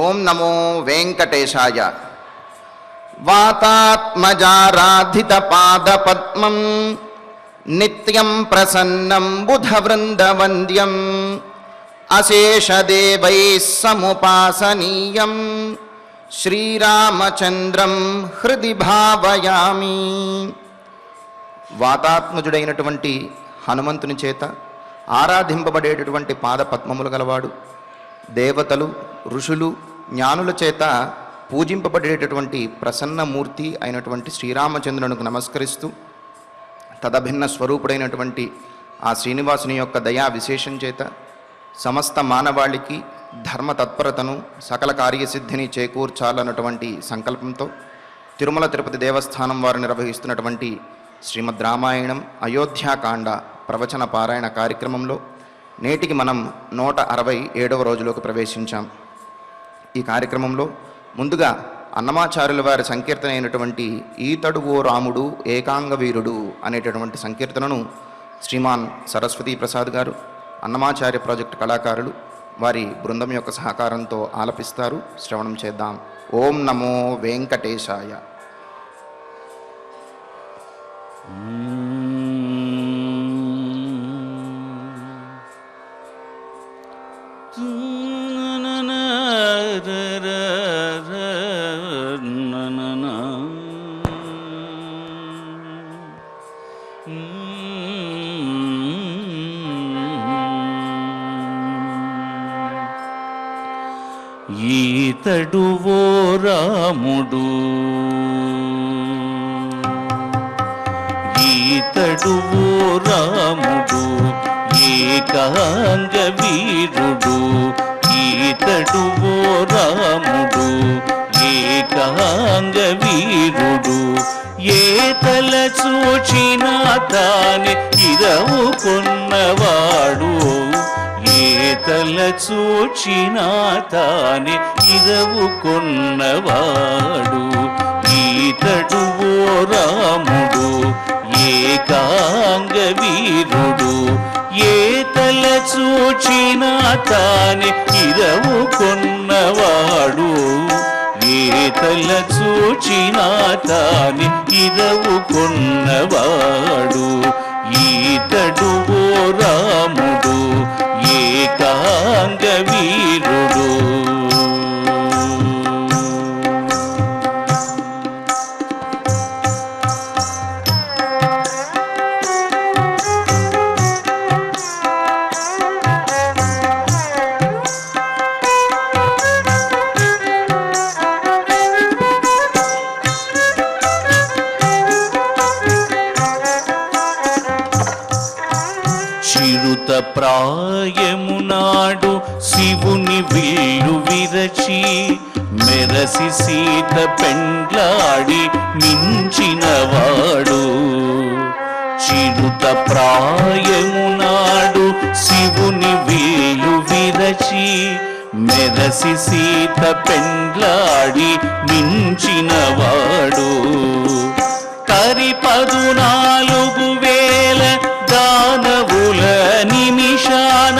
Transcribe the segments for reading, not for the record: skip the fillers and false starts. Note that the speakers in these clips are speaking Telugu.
ఓం నమో వెంకటేశాయ. వాతాత్మజారాధిత పాద పద్మం నిత్యం ప్రసన్నం బుధ వృంద వంద్యం అశేష దేవై సముపాసనీయం శ్రీరామచంద్రం హృది భావయామి. వాతాత్మజుడైనటువంటి హనుమంతుని చేత ఆరాధింపబడేటటువంటి పాద పద్మములు గలవాడు, దేవతలు ఋషులు జ్ఞానుల చేత పూజింపబడేటటువంటి ప్రసన్నమూర్తి అయినటువంటి శ్రీరామచంద్రునికి నమస్కరిస్తూ తదభిన్న స్వరూపుడైనటువంటి ఆ శ్రీనివాసుని యొక్క దయా విశేషం చేత సమస్త మానవాళికి ధర్మ తత్పరతను సకల కార్యసిద్ధిని చేకూర్చాలన్నటువంటి సంకల్పంతో తిరుమల తిరుపతి దేవస్థానం వారు నిర్వహిస్తున్నటువంటి శ్రీమద్రామాయణం అయోధ్యకాండ ప్రవచన పారాయణ కార్యక్రమంలో నేటికి మనం 167వ రోజులోకి ప్రవేశించాం. ఈ కార్యక్రమంలో ముందుగా అన్నమాచార్యుల వారి సంకీర్తన అయినటువంటి ఈతడుగో రాముడు ఏకాంగవీరుడు అనేటటువంటి సంకీర్తనను శ్రీమాన్ సరస్వతీ ప్రసాద్ గారు అన్నమాచార్య ప్రాజెక్ట్ కళాకారులు వారి బృందం యొక్క సహకారంతో ఆలపిస్తారు. శ్రవణం చేద్దాం. ఓం నమో వెంకటేశాయ. ఈతడువో రాముడు ఈతడువో రాముడు ఏకాంగ వీరుడు ఈతడువో రాముడు ఏకాంగ వీరుడు ఏ తల చూచినా తానే ఇదవుకున్నవాడు తల చూచినా తానే ఇదవుకున్నవాడు ఈతడు ఓ రాముడు ఏకాంగ వీరుడు ఏ తల చూచినా తానే ఇదవుకున్నవాడు ఏ తల చూచినా తానే ఇదవుకున్నవాడు ఈతడు ఓ రాముడు ఏకాంగ వీరుడు. ప్రాయమునాడు శివుని విల్లు విరచి మెరసి సీత పెండ్లాడి మించినవాడు చిరుత ప్రాయమునాడు శివుని విల్లు విరచి మెరసి సీత పెండ్లాడి మించినవాడు కరి 14,000 దానవుల నిమిషాన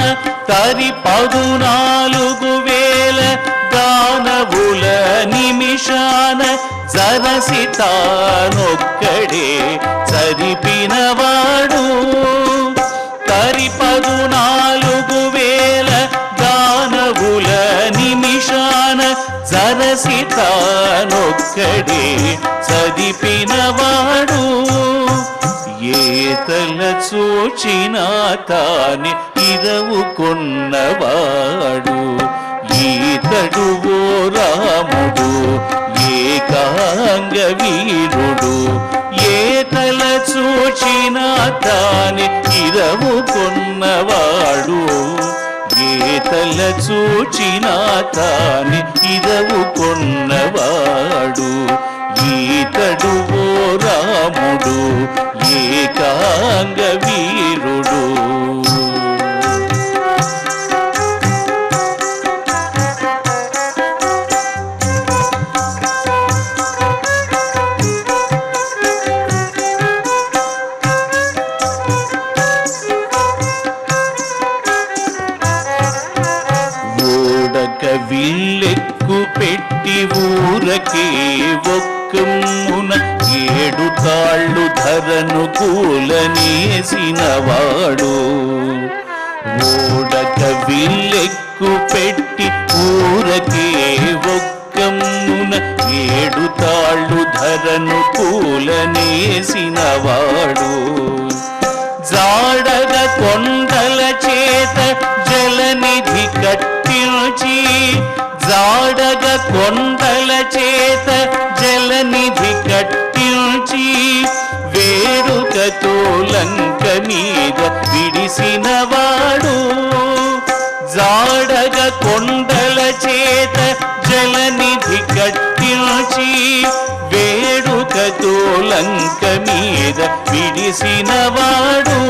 కరి 14,000 దానవుల నిమిషాన జరసి తానొక్కడే చరిపినవాడు కరి 14,000 దానవుల నిమిషాన జరసి తానొక్కడే చరిపినవాడు ఏతల చూచినా తాని ఇదవుకున్నవాడు ఈతడు ఓ రాముడు ఏకాంగ వీరుడు ఏతల చూచినా తాని ఇదవుకున్నవాడు ఏతల చూచినా తాని ఇదవుకున్నవాడు ఈతడు ఓ రాముడు ఏకాంగ వీరుడు. ఓడక విల్లెక్కి కి ఒక్కమున ఏడు కాళ్ళు ధరను కూలనేసినవాడు ఓడక విల్లెక్కు పెట్టి ఊరకే ఒక్కమున ఏడు తాళ్ళు ధరను కూలనేసినవాడు జాడగ కొండల చేత జలనిధి కట్టించి జాడగ కొండల చేత జలనిధి కట్టించి వేడుకతో లంక మీద విడిసినవాడు జాడగ కొండల చేత జలనిధి కట్టించి వేడుకతో లంక మీద విడిసినవాడు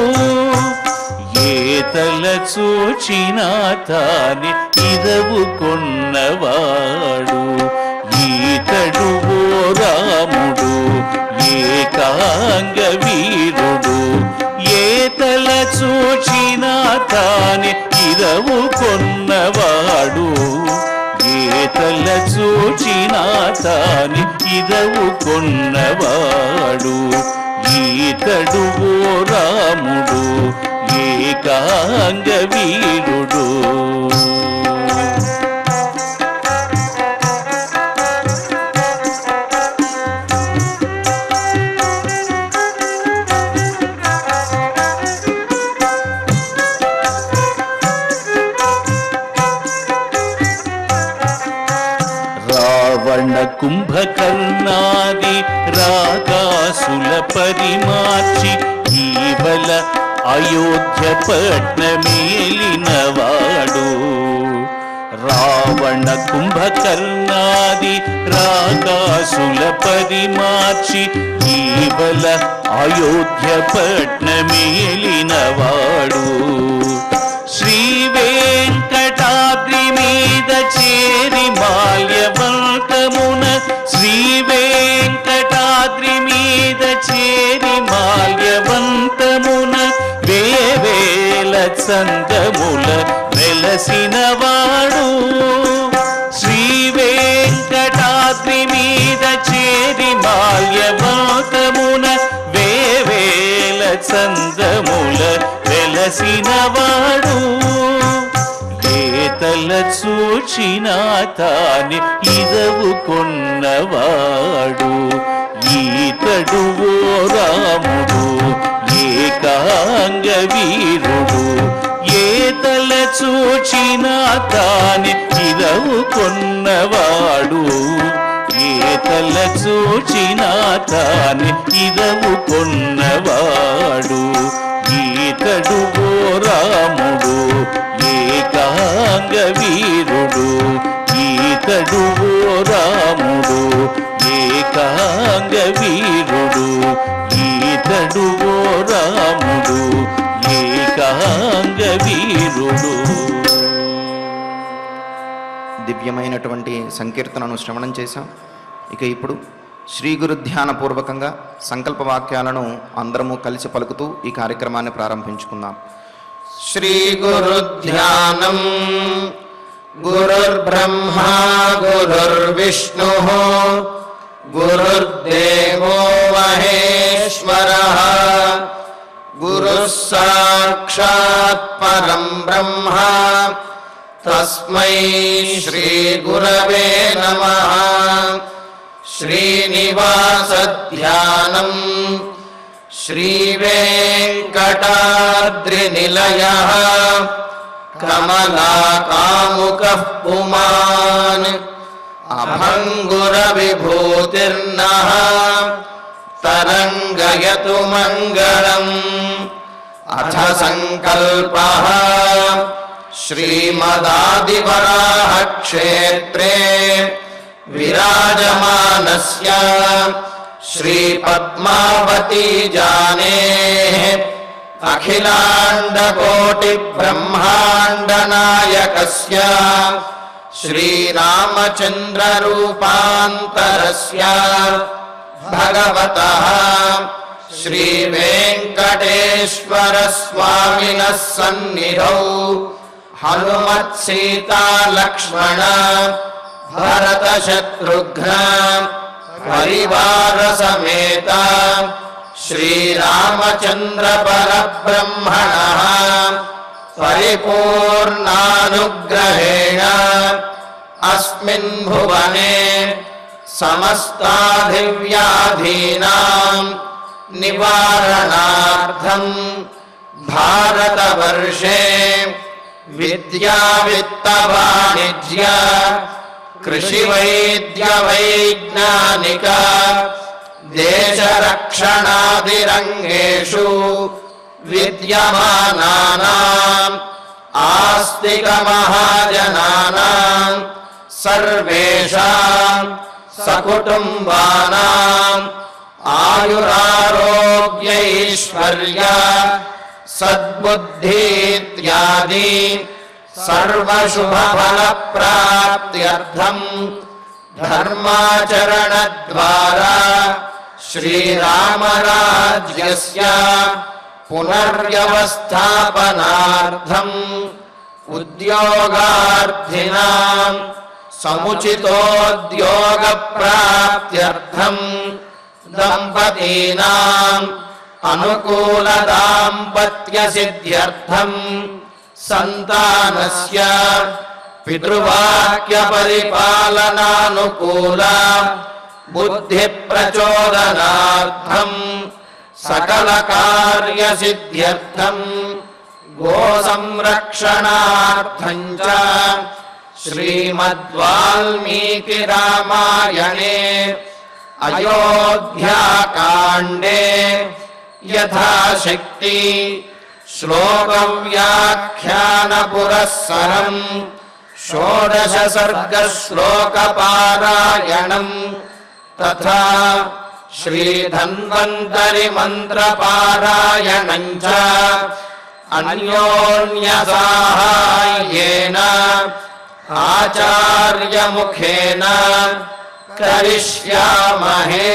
ఏతల చూచినా తాని ఇదవుకున్నవాడు ఈతడు ఓ రాముడు ఏకాంగ వీరుడు ఏతల చూచినా తాని ఇదవుకున్నవాడు ఏతల చూచినా తాని ఇదవుకున్నవాడు ఈతడు ఓ రాముడు ఏకాంగ వీరుడు రావణ కుంభకర్ణాది రాకాసుల పరిమాచి జీవల అయోధ్య పట్నమేలినవాడు రావణ కుంభకర్ణాది రాకాసుల పరిమాచి జీవల అయోధ్య పట్నమేలినవాడు శ్రీ వెంకటాద్రి మీద చేరి మాల్యవంతమున శ్రీ వెంకటాద్రి మీద చేరి మాల్యవంతమున వేవేల చందముల వెలసినవాడు శ్రీ వెంకటాద్రి మీద చేరి మాల్యవంతమున వేవేల చందముల వెలసినవాడు ఏతల చూచినా తాని ఇదవుకున్నవాడు ఈతడు ఓ రాముడు ఏకాంగ వీరుడు ఏతల చూచినా తాని ఇదవుకున్నవాడు ఏతల చూచినా తాని ఇదవుకున్నవాడు ఈతడు ఓ రాముడు ఏకాంగ వీరుడు ఈతడు ఓ రాముడు ఏకాంగ వీరుడు ఈతడు ఓ రాముడు ఏకాంగ వీరుడు. దివ్యమైనటువంటి సంకీర్తనను శ్రవణం చేశాం. ఇక ఇప్పుడు శ్రీ గురు ధ్యాన పూర్వకంగా సంకల్ప వాక్యాలను అందరము కలిసి పలుకుతూ ఈ కార్యక్రమాన్ని ప్రారంభించుకుందాం. శ్రీ గురు ధ్యానం. గురుర్బ్రహ్మా గురుర్విష్ణు గురుర్దేవో మహేశ్వరః గురు సాక్షాత్ పరం బ్రహ్మ తస్మై శ్రీ గురవే నమః. श्रीनिवास ध्यानम श्री वेंकटाद्रि निलयः कमलाकामुकः पुमान् अभंगुर विभूतिर्नः तरंगयतु मंगलम्. अथ संकल्पः श्रीमदादिवराह क्षेत्रे विराजमानस्य श्री पद्मावती जानेः अखिलांड कोटि ब्रह्मांड नायकस्य श्री रामचंद्र रूपांतरस्य भगवतः श्री वेंकटेश्वर स्वामिनः सन्निधौ हनुमत् सीता लक्ष्मण भरत शत्रुघ्न परिवार समेत श्रीरामचंद्र परब्रह्मण परिपूर्णानुग्रहेण अस्मिन् भुवने समस्ताधिव्याधीनां निवारणार्थं भारतवर्षे विद्या वित्त वाणिज्य कृषि वैद्य वैज्ञानिक देश रक्षणादिरंगेषु विद्यमानानां आस्तिक महाजनानां सर्वेषां सकुटुंबानां आयुरारोग्यैश्वर्य सद्बुद्धि इत्यादि सर्वशुभफलप्राप्त्यर्थं धर्माचरणद्वारा श्रीरामराज्यस्य पुनर्व्यवस्थापनार्थं उद्योगार्थिनां समुचितोद्योगप्राप्त्यर्थं दंपतीनां अनुकूल दाम्पत्य सिद्ध्यर्थं संतानस्य पितृवाक्य परिपालनानुकूल बुद्धि प्रचोदनार्थं सकल कार्य सिद्ध्यर्थं गो संरक्षणार्थं च श्रीमद्वाल्मीकि रामायणे अयोध्याकाण्डे यथाशक्ति श्लोकव्याख्यान पुरस्सरं षोडश सर्ग श्लोक पारायणं तथा श्रीधन्वन्तरि मंत्र पारायणं च अन्योन्य साहाय्येन आचार्य मुखेन करिष्यामहे।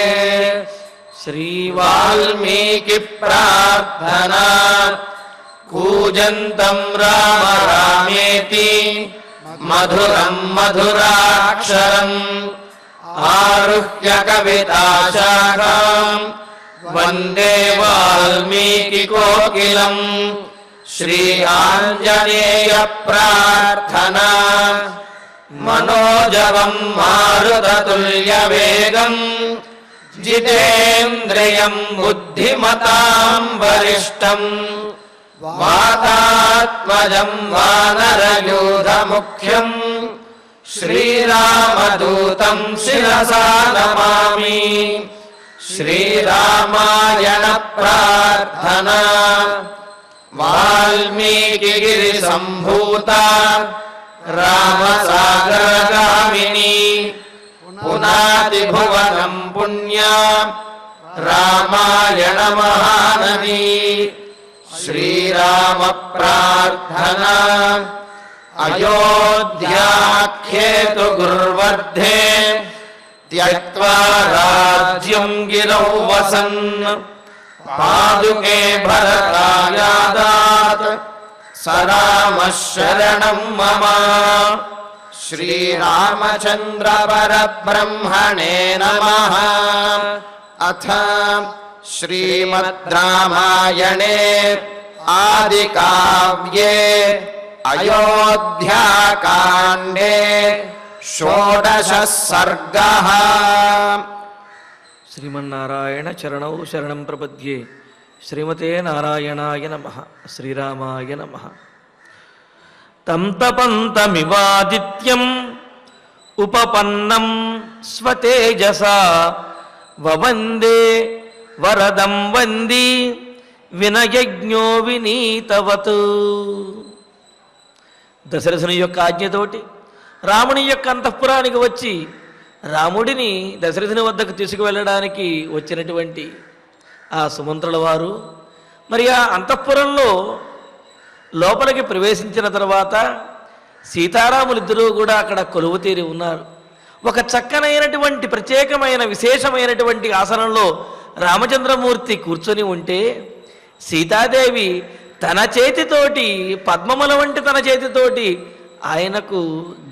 श्रीवाल्मीकि प्रार्थना। कूजन्तं राम रामेति मधुरं मधुराक्षरम् आरुह्य कविताशाखाम् वन्दे वाल्मीकिकोकिलम्। श्री आञ्जनेय प्रार्थना। मनोजवं मारुततुल्यवेगम् जितेन्द्रियं बुद्धिमतां वरिष्ठं वातात्मजं वानरयूथमुख्यं श्रीरामदूतं शिरसा नमामि। श्रीरामायण प्रार्थना। वाल्मीकिगिरिसम्भूता रामसागरगामिनी पुनादिभुवनं पुण्या रामायण महानदी। श्रीराम प्रार्थना। अयोध्याख्येतु गुर्वर्धे त्यक्त्वा राज्यं गिरौ वसन् पादुके भरतायादात् स रामः शरणं मम। श्रीरामचंद्र परब्रह्मणे नमः। अथ श्रीमद्रामायणे आदिकाव्ये अयोध्याकाण्डे षोडशः सर्गः। श्रीमन्नारायण चरणौ शरणं प्रपद्ये। श्रीमते नारायणाय नमः। श्रीरामाय नमः। तं तपन्तमिवादित्यं उपपन्नं स्वतेजसा ववन्दे वरदं वन्दी विनयज्ञो विनीतवत्। దశరథుని యొక్క ఆజ్ఞతోటి రాముని యొక్క అంతఃపురానికి వచ్చి రాముడిని దశరథుని వద్దకు తీసుకువెళ్ళడానికి వచ్చినటువంటి ఆ సుమంత్రుల వారు మరి ఆ అంతఃపురంలో లోపలికి ప్రవేశించిన తర్వాత సీతారాములిద్దరూ కూడా అక్కడ కొలువు తీరి ఉన్నారు. ఒక చక్కనైనటువంటి ప్రత్యేకమైన విశేషమైనటువంటి ఆసనంలో రామచంద్రమూర్తి కూర్చొని ఉంటే సీతాదేవి తన చేతితోటి పద్మముల వంటి తన చేతితోటి ఆయనకు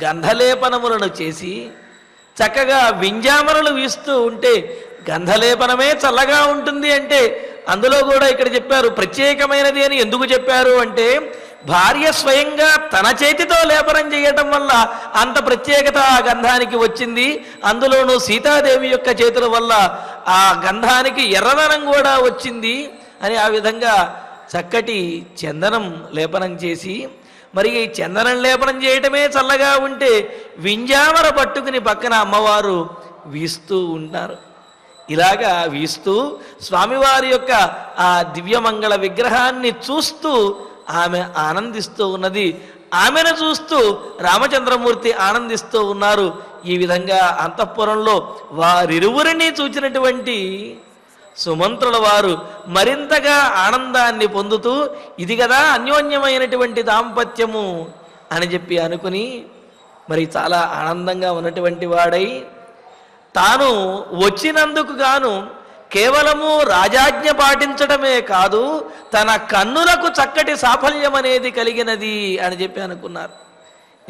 గంధలేపనములను చేసి చక్కగా వింజామరలు వీస్తూ ఉంటే గంధలేపనమే చల్లగా ఉంటుంది అంటే అందులో కూడా ఇక్కడ చెప్పారు ప్రత్యేకమైనది అని. ఎందుకు చెప్పారు అంటే భార్య స్వయంగా తన చేతితో లేపనం చేయటం వల్ల అంత ప్రత్యేకత ఆ గంధానికి వచ్చింది. అందులోనూ సీతాదేవి యొక్క చేతుల వల్ల ఆ గంధానికి ఎర్రదనం కూడా వచ్చింది అని ఆ విధంగా చక్కటి చందనం లేపనం చేసి, మరి ఈ చందనం లేపనం చేయటమే చల్లగా ఉంటే వింజామర పట్టుకుని పక్కన అమ్మవారు వీస్తూ ఉంటారు. ఇలాగా వీస్తూ స్వామివారి యొక్క ఆ దివ్యమంగళ విగ్రహాన్ని చూస్తూ ఆమె ఆనందిస్తూ ఉన్నది, ఆమెను చూస్తూ రామచంద్రమూర్తి ఆనందిస్తూ ఉన్నారు. ఈ విధంగా అంతఃపురంలో వారిరువురిని చూచినటువంటి సుమంత్రుల వారు మరింతగా ఆనందాన్ని పొందుతూ ఇది కదా అన్యోన్యమైనటువంటి దాంపత్యము అని చెప్పి అనుకుని మరి చాలా ఆనందంగా ఉన్నటువంటి వాడై తాను వచ్చినందుకు గాను కేవలము రాజాజ్ఞ పాటించడమే కాదు తన కన్నులకు చక్కటి సాఫల్యం అనేది కలిగినది అని చెప్పి అనుకున్నారు.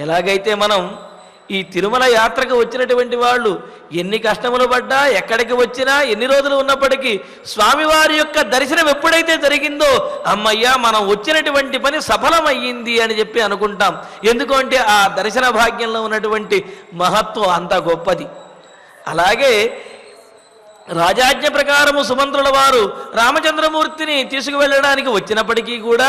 ఎలాగైతే మనం ఈ తిరుమల యాత్రకు వచ్చినటువంటి వాళ్ళు ఎన్ని కష్టములు పడ్డా, ఎక్కడికి వచ్చినా, ఎన్ని రోజులు ఉన్నప్పటికీ స్వామివారి యొక్క దర్శనం ఎప్పుడైతే జరిగిందో అమ్మయ్యా మనం వచ్చినటువంటి పని సఫలమయ్యింది అని చెప్పి అనుకుంటాం. ఎందుకంటే ఆ దర్శన భాగ్యంలో ఉన్నటువంటి మహత్వం అంత గొప్పది. అలాగే రాజాజ్ఞ ప్రకారము సుమంత్రుల వారు రామచంద్రమూర్తిని తీసుకువెళ్ళడానికి వచ్చినప్పటికీ కూడా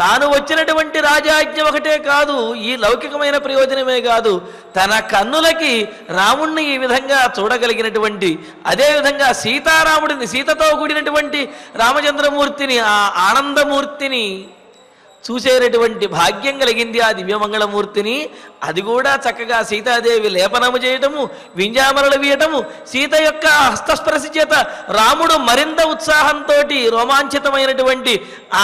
తాను వచ్చినటువంటి రాజాజ్ఞ ఒకటే కాదు, ఈ లౌకికమైన ప్రయోజనమే కాదు, తన కన్నులకి రాముణ్ణి ఈ విధంగా చూడగలిగినటువంటి, అదేవిధంగా సీతారాముడిని, సీతతో కూడినటువంటి రామచంద్రమూర్తిని, ఆ ఆనందమూర్తిని చూసేటటువంటి భాగ్యం కలిగింది ఆ దివ్యమంగళమూర్తిని. అది కూడా చక్కగా సీతాదేవి లేపనము చేయటము, వింజామరలు వీయటము, సీత యొక్క హస్తస్పర్శ చేత రాముడు మరింత ఉత్సాహంతో రోమాంచితమైనటువంటి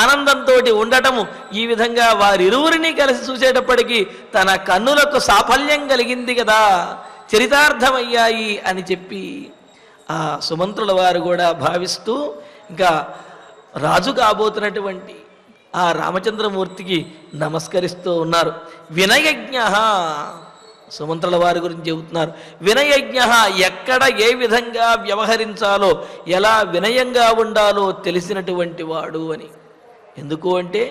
ఆనందంతో ఉండటము, ఈ విధంగా వారిరువురిని కలిసి చూసేటప్పటికీ తన కన్నులకు సాఫల్యం కలిగింది కదా, చరితార్థమయ్యాయి అని చెప్పి ఆ సుమంత్రుల వారు కూడా భావిస్తూ ఇంకా రాజు కాబోతున్నటువంటి ఆ రామచంద్రమూర్తికి నమస్కరిస్తూ ఉన్నారు. వినయజ్ఞ సుమంత్రుల వారి గురించి చెబుతున్నారు. వినయజ్ఞ ఎక్కడ ఏ విధంగా వ్యవహరించాలో, ఎలా వినయంగా ఉండాలో తెలిసినటువంటి వాడు అని. ఎందుకు అంటే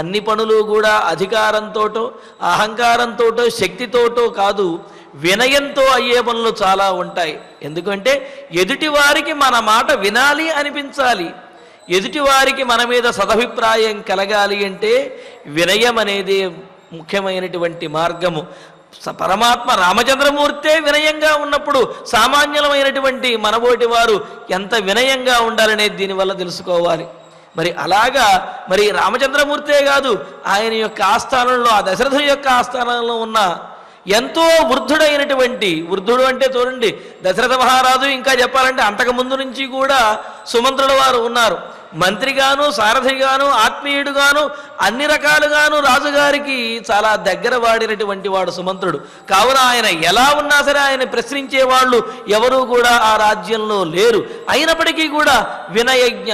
అన్ని పనులు కూడా అధికారంతోటో, అహంకారంతోటో, శక్తితోటో కాదు, వినయంతో అయ్యే పనులు చాలా ఉంటాయి. ఎందుకంటే ఎదుటి వారికి మన మాట వినాలి అనిపించాలి, ఎదుటివారికి మన మీద సదభిప్రాయం కలగాలి అంటే వినయం అనేది ముఖ్యమైనటువంటి మార్గము. పరమాత్మ రామచంద్రమూర్తే వినయంగా ఉన్నప్పుడు సామాన్యులమైనటువంటి మనబోటి వారు ఎంత వినయంగా ఉండాలనేది దీనివల్ల తెలుసుకోవాలి. మరి అలాగా మరి రామచంద్రమూర్తే కాదు, ఆయన యొక్క ఆస్థానంలో, ఆ దశరథుని యొక్క ఆస్థానంలో ఉన్న ఎంతో వృద్ధుడైనటువంటి, వృద్ధుడు అంటే చూడండి దశరథ మహారాజు, ఇంకా చెప్పాలంటే అంతకుముందు నుంచి కూడా సుమంత్రుల వారు ఉన్నారు. మంత్రిగాను, సారథిగాను, ఆత్మీయుడుగాను, అన్ని రకాలుగాను రాజుగారికి చాలా దగ్గర వాడినటువంటి వాడు సుమంత్రుడు. కావున ఆయన ఎలా ఉన్నా సరే ఆయన ప్రశ్నించే వాళ్ళు ఎవరూ కూడా ఆ రాజ్యంలో లేరు. అయినప్పటికీ కూడా వినయజ్ఞ,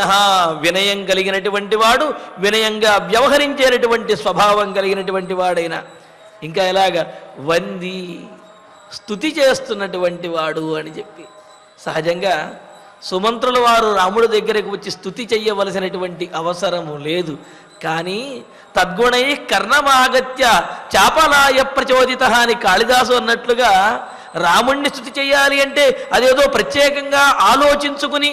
వినయం కలిగినటువంటి వాడు, వినయంగా వ్యవహరించేటటువంటి స్వభావం కలిగినటువంటి వాడైనా, ఇంకా ఎలాగా వంది స్తుతి చేస్తున్నటువంటి వాడు అని చెప్పి సహజంగా సుమంత్రుల వారు రాముడి దగ్గరకు వచ్చి స్తుతి చెయ్యవలసినటువంటి అవసరము లేదు. కానీ తద్గుణై కర్ణమాగత్య చాపలాయ ప్రచోదిత అని కాళిదాసు అన్నట్లుగా రాముణ్ణి స్తుతి చెయ్యాలి అంటే అదేదో ప్రత్యేకంగా ఆలోచించుకుని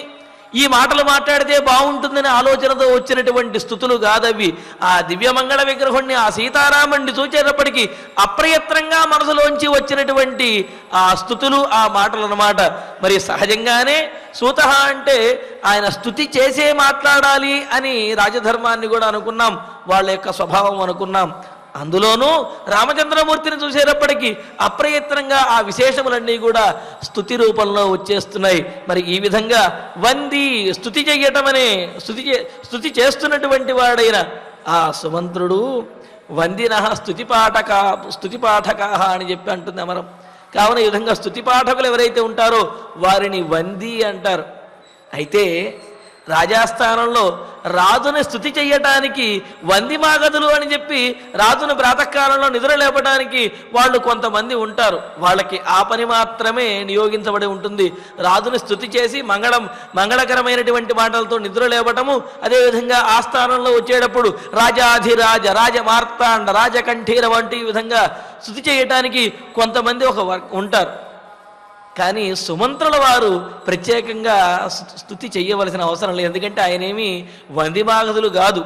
ఈ మాటలు మాట్లాడితే బాగుంటుందనే ఆలోచనతో వచ్చినటువంటి స్థుతులు కాదవి. ఆ దివ్యమంగళ విగ్రహుణ్ణి, ఆ సీతారాముణ్ణి చూచేటప్పటికీ అప్రయత్నంగా మనసులోంచి వచ్చినటువంటి ఆ స్థుతులు, ఆ మాటలు అన్నమాట. మరి సహజంగానే సూత అంటే ఆయన స్థుతి చేసే మాట్లాడాలి అని రాజధర్మాన్ని కూడా అనుకున్నాం, వాళ్ళ యొక్క స్వభావం అనుకున్నాం. అందులోనూ రామచంద్రమూర్తిని చూసేటప్పటికీ అప్రయత్నంగా ఆ విశేషములన్నీ కూడా స్తుతి రూపంలో వచ్చేస్తున్నాయి. మరి ఈ విధంగా వంది స్తుతి చెయ్యటం అనే స్తుతి చేస్తున్నటువంటి వాడైన ఆ సుమంత్రుడు వందిన స్తుతిపాఠకా అని చెప్పి అంటుంది అమరం. కావున ఈ విధంగా స్తుతిపాఠకులు ఎవరైతే ఉంటారో వారిని వంది అంటారు. అయితే రాజస్థానంలో రాజుని స్తుతి చేయడానికి వందిమాగదులు అని చెప్పి రాజును ప్రాతకాలంలో నిద్ర లేపడానికి వాళ్ళు కొంతమంది ఉంటారు. వాళ్ళకి ఆ పని మాత్రమే నియోగించబడి ఉంటుంది. రాజుని స్తుతి చేసి మంగళకరమైనటువంటి మాటలతో నిద్ర లేపటము, అదేవిధంగా ఆ స్థానంలో వచ్చేటప్పుడు రాజాధిరాజ, రాజమార్తాండ, రాజకంఠీర వంటి ఈ విధంగా స్తుతి చేయటానికి కొంతమంది ఉంటారు. కానీ సుమంత్రుల వారు ప్రత్యేకంగా స్తుతి చేయవలసిన అవసరం లేదు, ఎందుకంటే ఆయనేమి వందిమాగదులు కాదు.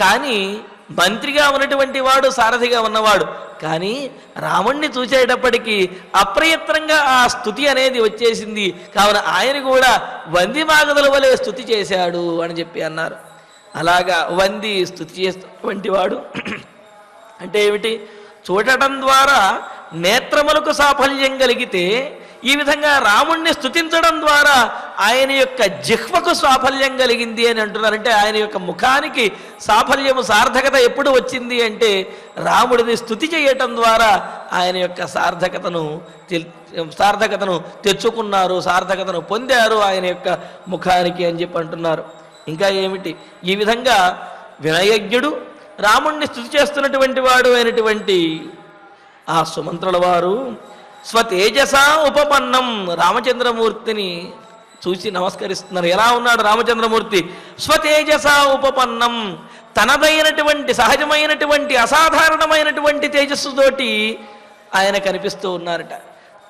కానీ మంత్రిగా ఉన్నటువంటి వాడు, సారథిగా ఉన్నవాడు. కానీ రాముణ్ణి చూసేటప్పటికీ అప్రయత్నంగా ఆ స్తుతి అనేది వచ్చేసింది. కావున ఆయన కూడా వందిమాగదుల వలె స్తుతి చేశాడు అని చెప్పి అన్నారు. అలాగా వంది స్తుతి చేసేటువంటి వాడు అంటే ఏమిటి? చూడటం ద్వారా నేత్రములకు సాఫల్యం కలిగితే, ఈ విధంగా రాముణ్ణి స్తుతించడం ద్వారా ఆయన యొక్క జిహ్వకు సాఫల్యం కలిగింది అని అంటున్నారంటే, ఆయన యొక్క ముఖానికి సాఫల్యము, సార్థకత ఎప్పుడు వచ్చింది అంటే రాముడిని స్తుతి చేయటం ద్వారా ఆయన యొక్క సార్థకతను తెచ్చుకున్నారు, సార్థకతను పొందారు ఆయన యొక్క ముఖానికి అని చెప్పి అంటున్నారు. ఇంకా ఏమిటి? ఈ విధంగా వినయజ్ఞుడు, రాముణ్ణి స్తుతి చేస్తున్నటువంటి వాడు అయినటువంటి ఆ సుమంత్రుల వారు స్వతేజసా ఉపపన్నం రామచంద్రమూర్తిని చూసి నమస్కరిస్తున్నారు. ఎలా ఉన్నాడు రామచంద్రమూర్తి? స్వతేజసా ఉపపన్నం, తనదైనటువంటి సహజమైనటువంటి అసాధారణమైనటువంటి తేజస్సుతోటి ఆయన కనిపిస్తూ ఉన్నారట.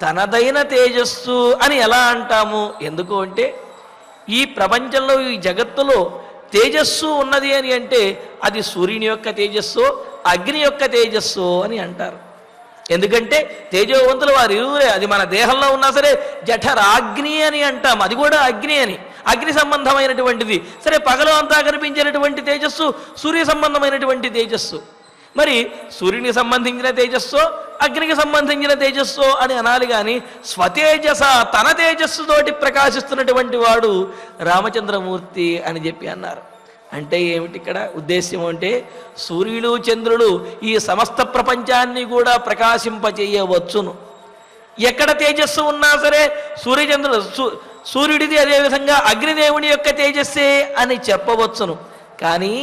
తనదైన తేజస్సు అని ఎలా అంటాము? ఎందుకు అంటే ఈ ప్రపంచంలో, ఈ జగత్తులో తేజస్సు ఉన్నది అని అంటే అది సూర్యుని యొక్క తేజస్సు, అగ్ని యొక్క తేజస్సు అని అంటారు. ఎందుకంటే తేజోవంతులు వారు ఇరువురే. అది మన దేహంలో ఉన్నా సరే జఠరాగ్ని అని అంటాం, అది కూడా అగ్ని అని, అగ్ని సంబంధమైనటువంటిది. సరే, పగలు అంతా కనిపించేటువంటి తేజస్సు సూర్య సంబంధమైనటువంటి తేజస్సు. మరి సూర్యునికి సంబంధించిన తేజస్సు, అగ్నికి సంబంధించిన తేజస్సు అని అనాలి. కానీ స్వతేజస, తన తేజస్సుతోటి ప్రకాశిస్తున్నటువంటి వాడు రామచంద్రమూర్తి అని చెప్పి అన్నారు. అంటే ఏమిటి ఇక్కడ ఉద్దేశ్యం అంటే, సూర్యుడు చంద్రుడు ఈ సమస్త ప్రపంచాన్ని కూడా ప్రకాశింపచేయవచ్చును. ఎక్కడ తేజస్సు ఉన్నా సరే సూర్యచంద్రుడు, సూర్యుడిది, అదేవిధంగా అగ్నిదేవుని యొక్క తేజస్సే అని చెప్పవచ్చును. కానీ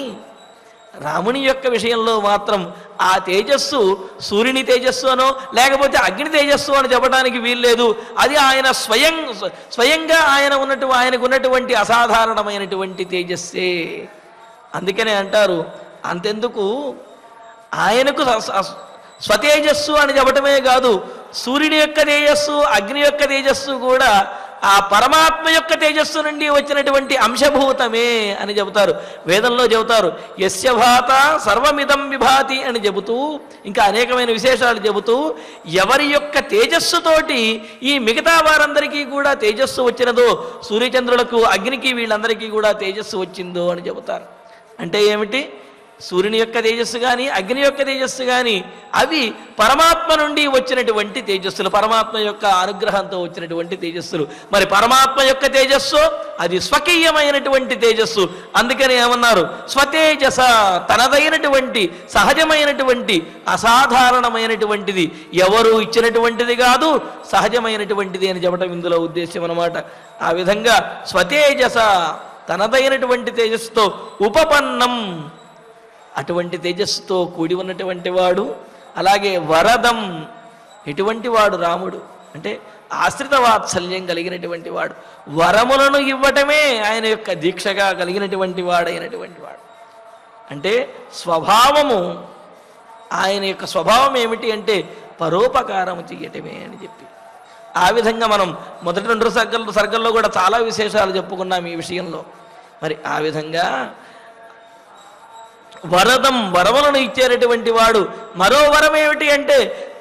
రాముని యొక్క విషయంలో మాత్రం ఆ తేజస్సు సూర్యుని తేజస్సు అనో లేకపోతే అగ్ని తేజస్సు అని చెప్పడానికి వీల్లేదు. అది ఆయన స్వయంగా ఆయనకు ఉన్నటువంటి అసాధారణమైనటువంటి తేజస్సే. అందుకనే అంటారు. అంతెందుకు, ఆయనకు స్వతేజస్సు అని చెప్పటమే కాదు, సూర్యుని యొక్క తేజస్సు, అగ్ని యొక్క తేజస్సు కూడా ఆ పరమాత్మ యొక్క తేజస్సు నుండి వచ్చినటువంటి అంశభూతమే అని చెబుతారు. వేదంలో చెబుతారు, యస్య భాత సర్వమిదం విభాతి అని చెబుతూ, ఇంకా అనేకమైన విశేషాలు చెబుతూ, ఎవరి యొక్క తేజస్సుతోటి ఈ మిగతా వారందరికీ కూడా తేజస్సు వచ్చినదో, సూర్యచంద్రులకు, అగ్నికి, వీళ్ళందరికీ కూడా తేజస్సు వచ్చిందో అని చెబుతారు. అంటే ఏమిటి? సూర్యుని యొక్క తేజస్సు కానీ అగ్ని యొక్క తేజస్సు కానీ అవి పరమాత్మ నుండి వచ్చినటువంటి తేజస్సులు, పరమాత్మ యొక్క అనుగ్రహంతో వచ్చినటువంటి తేజస్సులు. మరి పరమాత్మ యొక్క తేజస్సు అది స్వకీయమైనటువంటి తేజస్సు. అందుకని ఏమన్నారు? స్వతేజస, తనదైనటువంటి సహజమైనటువంటి అసాధారణమైనటువంటిది, ఎవరు ఇచ్చినటువంటిది కాదు, సహజమైనటువంటిది అని చెప్పడం ఇందులో ఉద్దేశం అన్నమాట. ఆ విధంగా స్వతేజస, తనదైనటువంటి తేజస్సుతో ఉపపన్నం, అటువంటి తేజస్సుతో కూడి ఉన్నటువంటి వాడు. అలాగే వరదం, ఎటువంటి వాడు రాముడు అంటే ఆశ్రిత వాత్సల్యం కలిగినటువంటి వాడు, వరములను ఇవ్వటమే ఆయన యొక్క దీక్షగా కలిగినటువంటి వాడైనటువంటి వాడు. అంటే స్వభావము, ఆయన యొక్క స్వభావం ఏమిటి అంటే పరోపకారము చేయటమే అని చెప్పి. ఆ విధంగా మనం మొదటి రెండు సర్గల్లో కూడా చాలా విశేషాలు చెప్పుకున్నాం ఈ విషయంలో. మరి ఆ విధంగా వరదం, వరములను ఇచ్చేటటువంటి వాడు. మరో వరం ఏమిటి అంటే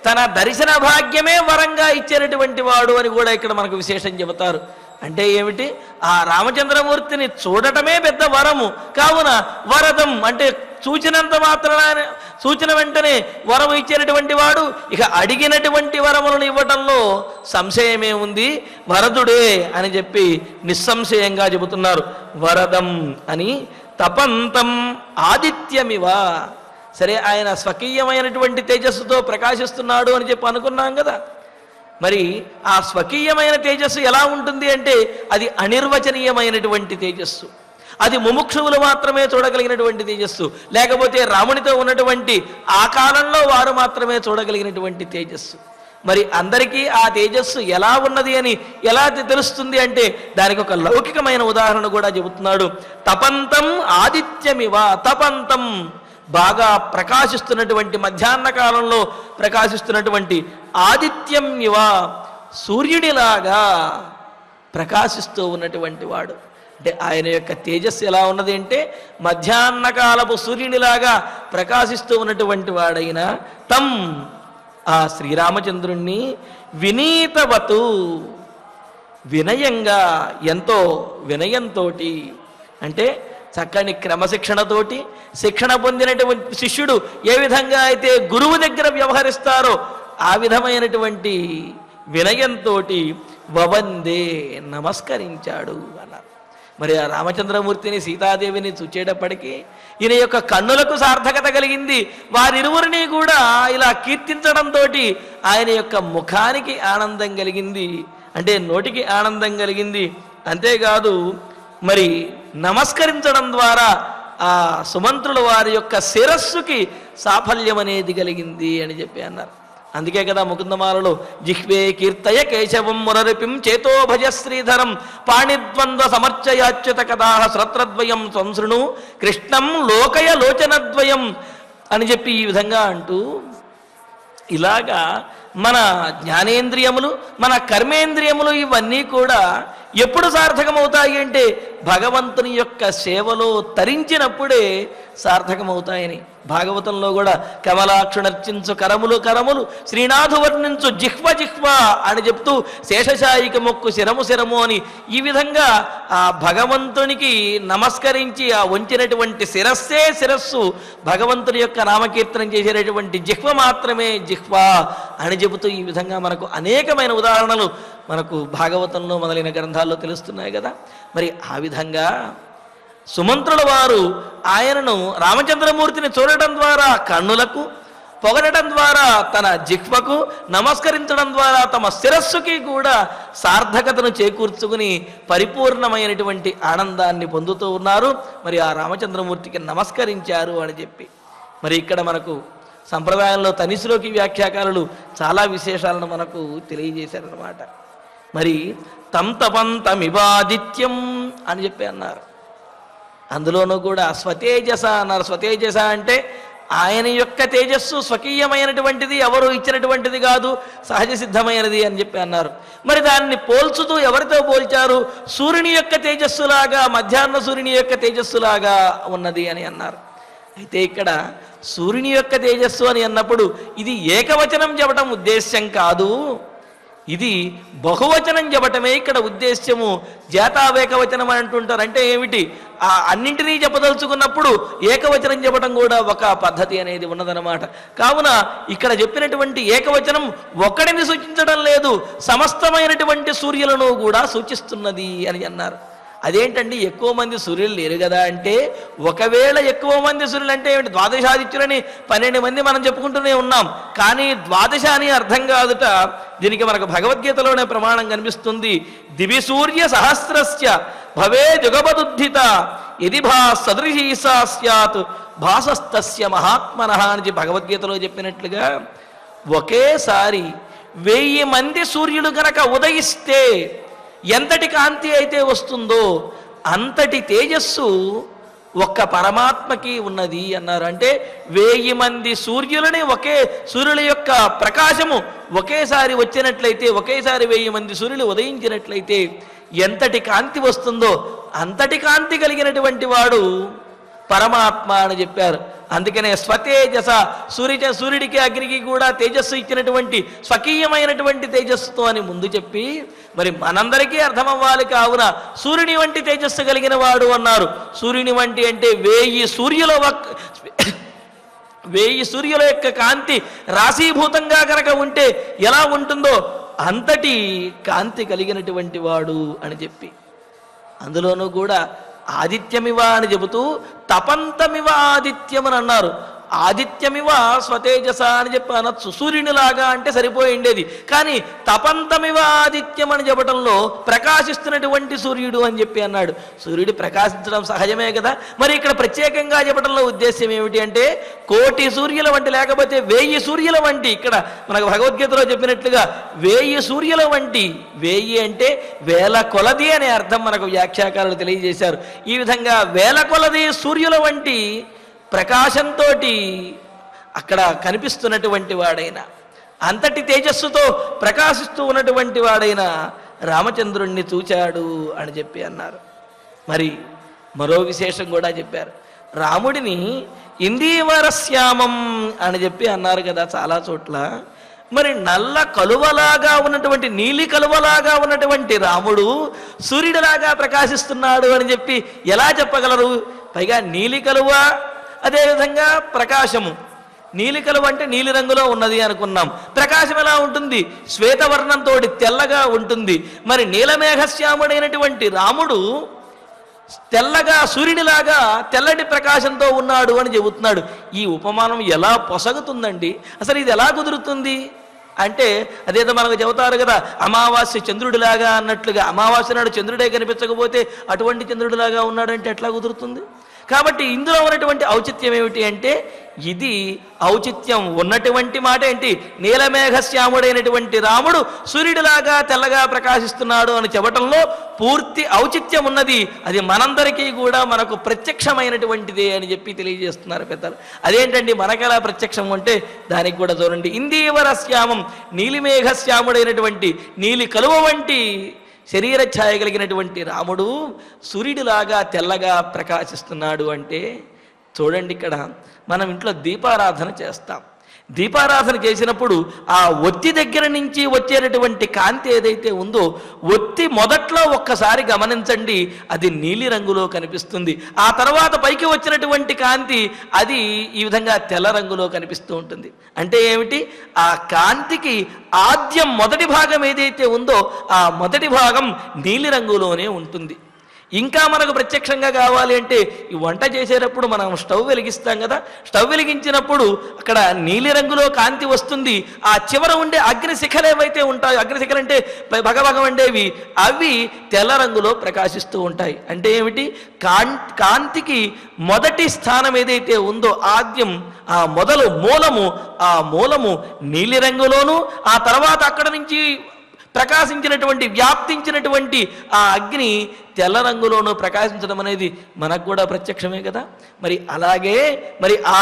తన దర్శన భాగ్యమే వరంగా ఇచ్చేటటువంటి వాడు అని కూడా ఇక్కడ మనకు విశేషం చెబుతారు. అంటే ఏమిటి? ఆ రామచంద్రమూర్తిని చూడటమే పెద్ద వరము. కావున వరదం అంటే చూచినంత మాత్రాన, చూచిన వెంటనే వరం ఇచ్చేటటువంటి వాడు. ఇక అడిగినటువంటి వరములను ఇవ్వటంలో సంశయమే ఉంది, వరదుడే అని చెప్పి నిస్సంశయంగా చెబుతున్నారు. వరదం అని తపంతం ఆదిత్యమివ. సరే, ఆయన స్వకీయమైనటువంటి తేజస్సుతో ప్రకాశిస్తున్నాడు అని చెప్పి అనుకున్నాం కదా. మరి ఆ స్వకీయమైన తేజస్సు ఎలా ఉంటుంది అంటే అది అనిర్వచనీయమైనటువంటి తేజస్సు, అది ముముక్షువులు మాత్రమే చూడగలిగినటువంటి తేజస్సు, లేకపోతే రామునితో ఉన్నటువంటి ఆ కాలంలో వారు మాత్రమే చూడగలిగినటువంటి తేజస్సు. మరి అందరికీ ఆ తేజస్సు ఎలా ఉన్నది అని ఎలా తెలుస్తుంది అంటే దానికి ఒక లౌకికమైన ఉదాహరణ కూడా చెబుతున్నాడు. తపంతం ఆదిత్యమివ, తపంతం బాగా ప్రకాశిస్తున్నటువంటి మధ్యాహ్న కాలంలో ప్రకాశిస్తున్నటువంటి ఆదిత్యం ఇవ సూర్యుడిలాగా ప్రకాశిస్తూ ఉన్నటువంటి వాడు. అంటే ఆయన యొక్క తేజస్సు ఎలా ఉన్నది అంటే మధ్యాహ్న కాలపు సూర్యునిలాగా ప్రకాశిస్తూ ఉన్నటువంటి వాడైన తం ఆ శ్రీరామచంద్రుణ్ణి వినీతవతు వినయంగా, ఎంతో వినయంతో, అంటే చక్కని క్రమశిక్షణతోటి శిక్షణ పొందినటువంటి శిష్యుడు ఏ విధంగా అయితే గురువు దగ్గర వ్యవహరిస్తారో ఆ విధమైనటువంటి వినయంతో వవందే నమస్కరించాడు అన్నారు. మరి ఆ రామచంద్రమూర్తిని సీతాదేవిని చూచేటప్పటికీ ఈయన యొక్క కన్నులకు సార్థకత కలిగింది. వారిరువురిని కూడా ఇలా కీర్తించడంతో ఆయన యొక్క ముఖానికి ఆనందం కలిగింది, అంటే నోటికి ఆనందం కలిగింది. అంతేకాదు మరి నమస్కరించడం ద్వారా ఆ సుమంత్రుల వారి యొక్క శిరస్సుకి సాఫల్యం అనేది కలిగింది అని చెప్పి అన్నారు. అందుకే కదా ముకుందమాలలో జిహ్వే కీర్తయ కేశవం మురరిపిం చేతో భజ శ్రీధరం పాణిద్వంద్వ సమర్చయాచ్యుత కథాహ శ్రోత్రద్వయం సంశృణు కృష్ణం లోకయ లోచనద్వయం అని చెప్పి ఈ విధంగా అంటూ ఇలాగా మన జ్ఞానేంద్రియములు మన కర్మేంద్రియములు ఇవన్నీ కూడా ఎప్పుడు సార్థకమవుతాయి అంటే భగవంతుని యొక్క సేవలో తరించినప్పుడే సార్థకమవుతాయని భాగవతంలో కూడా కమలాక్షు నర్చించు కరములు కరములు శ్రీనాథు వర్ణించు జిహ్వ జిహ్వ అని చెప్తూ శేషశాయికి మొక్కు శిరము శిరము అని ఈ విధంగా ఆ భగవంతునికి నమస్కరించి ఆ వంచినటువంటి శిరస్సే శిరస్సు, భగవంతుని యొక్క నామకీర్తనం చేసేటటువంటి జిహ్వ మాత్రమే జిహ్వ అని చెబుతూ ఈ విధంగా మనకు అనేకమైన ఉదాహరణలు మనకు భాగవతంలో మొదలైన గ్రంథాల్లో తెలుస్తున్నాయి కదా. మరి ఆ విధంగా సుమంత్రుల వారు ఆయనను రామచంద్రమూర్తిని చూడటం ద్వారా కన్నులకు, పొగడటం ద్వారా తన జిహ్వకు, నమస్కరించడం ద్వారా తమ శిరస్సుకి కూడా సార్థకతను చేకూర్చుకుని పరిపూర్ణమైనటువంటి ఆనందాన్ని పొందుతూ ఉన్నారు. మరి ఆ రామచంద్రమూర్తికి నమస్కరించారు అని చెప్పి మరి ఇక్కడ మనకు సంప్రదాయంలో తనిశ్లోకి వ్యాఖ్యాకారులు చాలా విశేషాలను మనకు తెలియజేశారన్నమాట. మరి తం తపం తమివాదిత్యం అని చెప్పి అన్నారు. అందులోనూ కూడా స్వతేజస అన్నారు. స్వతేజస అంటే ఆయన యొక్క తేజస్సు స్వకీయమైనటువంటిది, ఎవరు ఇచ్చినటువంటిది కాదు, సహజ సిద్ధమైనది అని చెప్పి అన్నారు. మరి దాన్ని పోల్చుతూ ఎవరితో పోల్చారు? సూర్యుని యొక్క తేజస్సులాగా, మధ్యాహ్న సూర్యుని యొక్క తేజస్సులాగా ఉన్నది అని అన్నారు. అయితే ఇక్కడ సూర్యుని యొక్క తేజస్సు అని అన్నప్పుడు ఇది ఏకవచనం చెప్పటం ఉద్దేశ్యం కాదు, ఇది బహువచనం చెప్పటమే ఇక్కడ ఉద్దేశ్యము. జాతావేకవచనం అని అంటుంటారు. అంటే ఏమిటి? ఆ అన్నింటినీ చెప్పదలుచుకున్నప్పుడు ఏకవచనం చెప్పడం కూడా ఒక పద్ధతి అనేది ఉన్నదన్నమాట. కావున ఇక్కడ చెప్పినటువంటి ఏకవచనం ఒక్కడిని సూచించడం లేదు, సమస్తమైనటువంటి సూర్యులను కూడా సూచిస్తున్నది అని అన్నారు. అదేంటండి ఎక్కువ మంది సూర్యులు లేరు కదా అంటే, ఒకవేళ ఎక్కువ మంది సూర్యులు అంటే ఏమిటి? ద్వాదశాదిత్యులని 12 మంది మనం చెప్పుకుంటూనే ఉన్నాం, కానీ ద్వాదశ అని అర్థం కాదుట. దీనికి మనకు భగవద్గీతలోనే ప్రమాణం కనిపిస్తుంది. దివి సూర్య సహస్రస్య భవే జుగపదుద్ధిత ఇది భా సదృశీ సా స్యాత్ భాసస్తస్య మహాత్మనః అని భగవద్గీతలో చెప్పినట్లుగా, ఒకేసారి 1000 మంది సూర్యులు కనుక ఉదయిస్తే ఎంతటి కాంతి అయితే వస్తుందో అంతటి తేజస్సు ఒక్క పరమాత్మకి ఉన్నది అన్నారు. అంటే 1000 మంది సూర్యులని ఒకే సూర్యుల యొక్క ప్రకాశము ఒకేసారి వచ్చినట్లయితే, ఒకేసారి 1000 మంది సూర్యులు ఉదయించినట్లయితే ఎంతటి కాంతి వస్తుందో అంతటి కాంతి కలిగినటువంటి వాడు పరమాత్మ అని చెప్పారు. అందుకనే స్వతేజస సూర్యుడికి అగ్నికి కూడా తేజస్సు ఇచ్చినటువంటి స్వకీయమైనటువంటి తేజస్సుతో అని ముందు చెప్పి మరి మనందరికీ అర్థమవ్వాలి. కావున సూర్యుని వంటి తేజస్సు కలిగిన వాడు అన్నారు. సూర్యుని వంటి అంటే 1000 సూర్యుల యొక్క కాంతి రాశీభూతంగా కనుక ఉంటే ఎలా ఉంటుందో అంతటి కాంతి కలిగినటువంటి వాడు అని చెప్పి, అందులోనూ కూడా ఆదిత్యమివ అని చెబుతూ తపంతమివ ఆదిత్యం అని అన్నారు. ఆదిత్యమివ స్వతేజస అని చెప్పి అనొచ్చు, సూర్యునిలాగా అంటే సరిపోయిండేది. కానీ తపంతమివ ఆదిత్యం అని చెప్పడంలో ప్రకాశిస్తున్నటువంటి సూర్యుడు అని చెప్పి అన్నాడు. సూర్యుడు ప్రకాశించడం సహజమే కదా, మరి ఇక్కడ ప్రత్యేకంగా చెప్పడంలో ఉద్దేశ్యం ఏమిటి అంటే, కోటి సూర్యుల వంటి లేకపోతే 1000 సూర్యుల వంటి, ఇక్కడ మనకు భగవద్గీతలో చెప్పినట్లుగా 1000 సూర్యుల వంటి, 1000 అంటే వేల కొలది అనే అర్థం మనకు వ్యాఖ్యాకారులు తెలియజేశారు. ఈ విధంగా వేల కొలది సూర్యుల వంటి ప్రకాశంతో అక్కడ కనిపిస్తున్నటువంటి వాడైన, అంతటి తేజస్సుతో ప్రకాశిస్తూ ఉన్నటువంటి వాడైన రామచంద్రుణ్ణి చూచాడు అని చెప్పి అన్నారు. మరి మరో విశేషం కూడా చెప్పారు, రాముడిని ఇందీవరశ్యామం అని చెప్పి అన్నారు కదా చాలా చోట్ల. మరి నల్ల కలువలాగా ఉన్నటువంటి, నీలి కలువలాగా ఉన్నటువంటి రాముడు సూర్యుడిలాగా ప్రకాశిస్తున్నాడు అని చెప్పి ఎలా చెప్పగలరు? పైగా నీలి కలువ, అదేవిధంగా ప్రకాశము. నీలి కలువ అంటే నీలి రంగులో ఉన్నది అనుకున్నాం, ప్రకాశం ఎలా ఉంటుంది? శ్వేతవర్ణంతో తెల్లగా ఉంటుంది. మరి నీలమేఘశ్యాముడైనటువంటి రాముడు తెల్లగా సూర్యుడిలాగా తెల్లటి ప్రకాశంతో ఉన్నాడు అని చెబుతున్నాడు. ఈ ఉపమానం ఎలా పొసగుతుందండి, అసలు ఇది ఎలా కుదురుతుంది అంటే, అదేదో మనకు చెబుతారు కదా అమావాస్య చంద్రుడిలాగా అన్నట్లుగా, అమావాస్య నాడు చంద్రుడే కనిపించకపోతే అటువంటి చంద్రుడిలాగా ఉన్నాడంటే ఎట్లా కుదురుతుంది? కాబట్టి ఇందులో ఉన్నటువంటి ఔచిత్యం ఏమిటి అంటే, ఇది ఔచిత్యం ఉన్నటువంటి మాట ఏంటి, నీలమేఘశ్యాముడైనటువంటి రాముడు సూర్యుడిలాగా తెల్లగా ప్రకాశిస్తున్నాడు అని చెప్పటంలో పూర్తి ఔచిత్యం ఉన్నది. అది మనందరికీ కూడా మనకు ప్రత్యక్షమైనటువంటిదే అని చెప్పి తెలియజేస్తున్నారు పెద్దలు. అదేంటండి మనకెలా ప్రత్యక్షం అంటే, దానికి కూడా చూడండి, ఇందీవరశ్యామం, నీలిమేఘశ్యాముడైనటువంటి, నీలి కలువ వంటి శరీర ఛాయ కలిగినటువంటి రాముడు సూర్యుడిలాగా తెల్లగా ప్రకాశిస్తున్నాడు అంటే, చూడండి ఇక్కడ మనం ఇంట్లో దీపారాధన చేస్తాం. దీపారాధన చేసినప్పుడు ఆ ఒత్తి దగ్గర నుంచి వచ్చేటటువంటి కాంతి ఏదైతే ఉందో, ఒత్తి మొదట్లో ఒక్కసారి గమనించండి, అది నీలి రంగులో కనిపిస్తుంది. ఆ తర్వాత పైకి వచ్చినటువంటి కాంతి అది ఈ విధంగా తెల్ల రంగులో కనిపిస్తూ ఉంటుంది. అంటే ఏమిటి, ఆ కాంతికి ఆద్యం మొదటి భాగం ఏదైతే ఉందో ఆ మొదటి భాగం నీలి రంగులోనే ఉంటుంది. ఇంకా మనకు ప్రత్యక్షంగా కావాలి అంటే, ఈ వంట చేసేటప్పుడు మనం స్టవ్ వెలిగిస్తాం కదా, స్టవ్ వెలిగించినప్పుడు అక్కడ నీలిరంగులో కాంతి వస్తుంది. ఆ చివర ఉండే అగ్నిశిఖలు ఏవైతే ఉంటాయో, అగ్నిశిఖలు అంటే భగభగం ఉండేవి, అవి తెల్ల రంగులో ప్రకాశిస్తూ ఉంటాయి. అంటే ఏమిటి, కాంతికి మొదటి స్థానం ఏదైతే ఉందో, ఆద్యం, ఆ మొదలు మూలము, ఆ మూలము నీలిరంగులోను, ఆ తర్వాత అక్కడ నుంచి ప్రకాశించినటువంటి, వ్యాప్తించినటువంటి ఆ అగ్ని తెల్ల రంగులోనూ ప్రకాశించడం అనేది మనకు కూడా ప్రత్యక్షమే కదా. మరి అలాగే మరి ఆ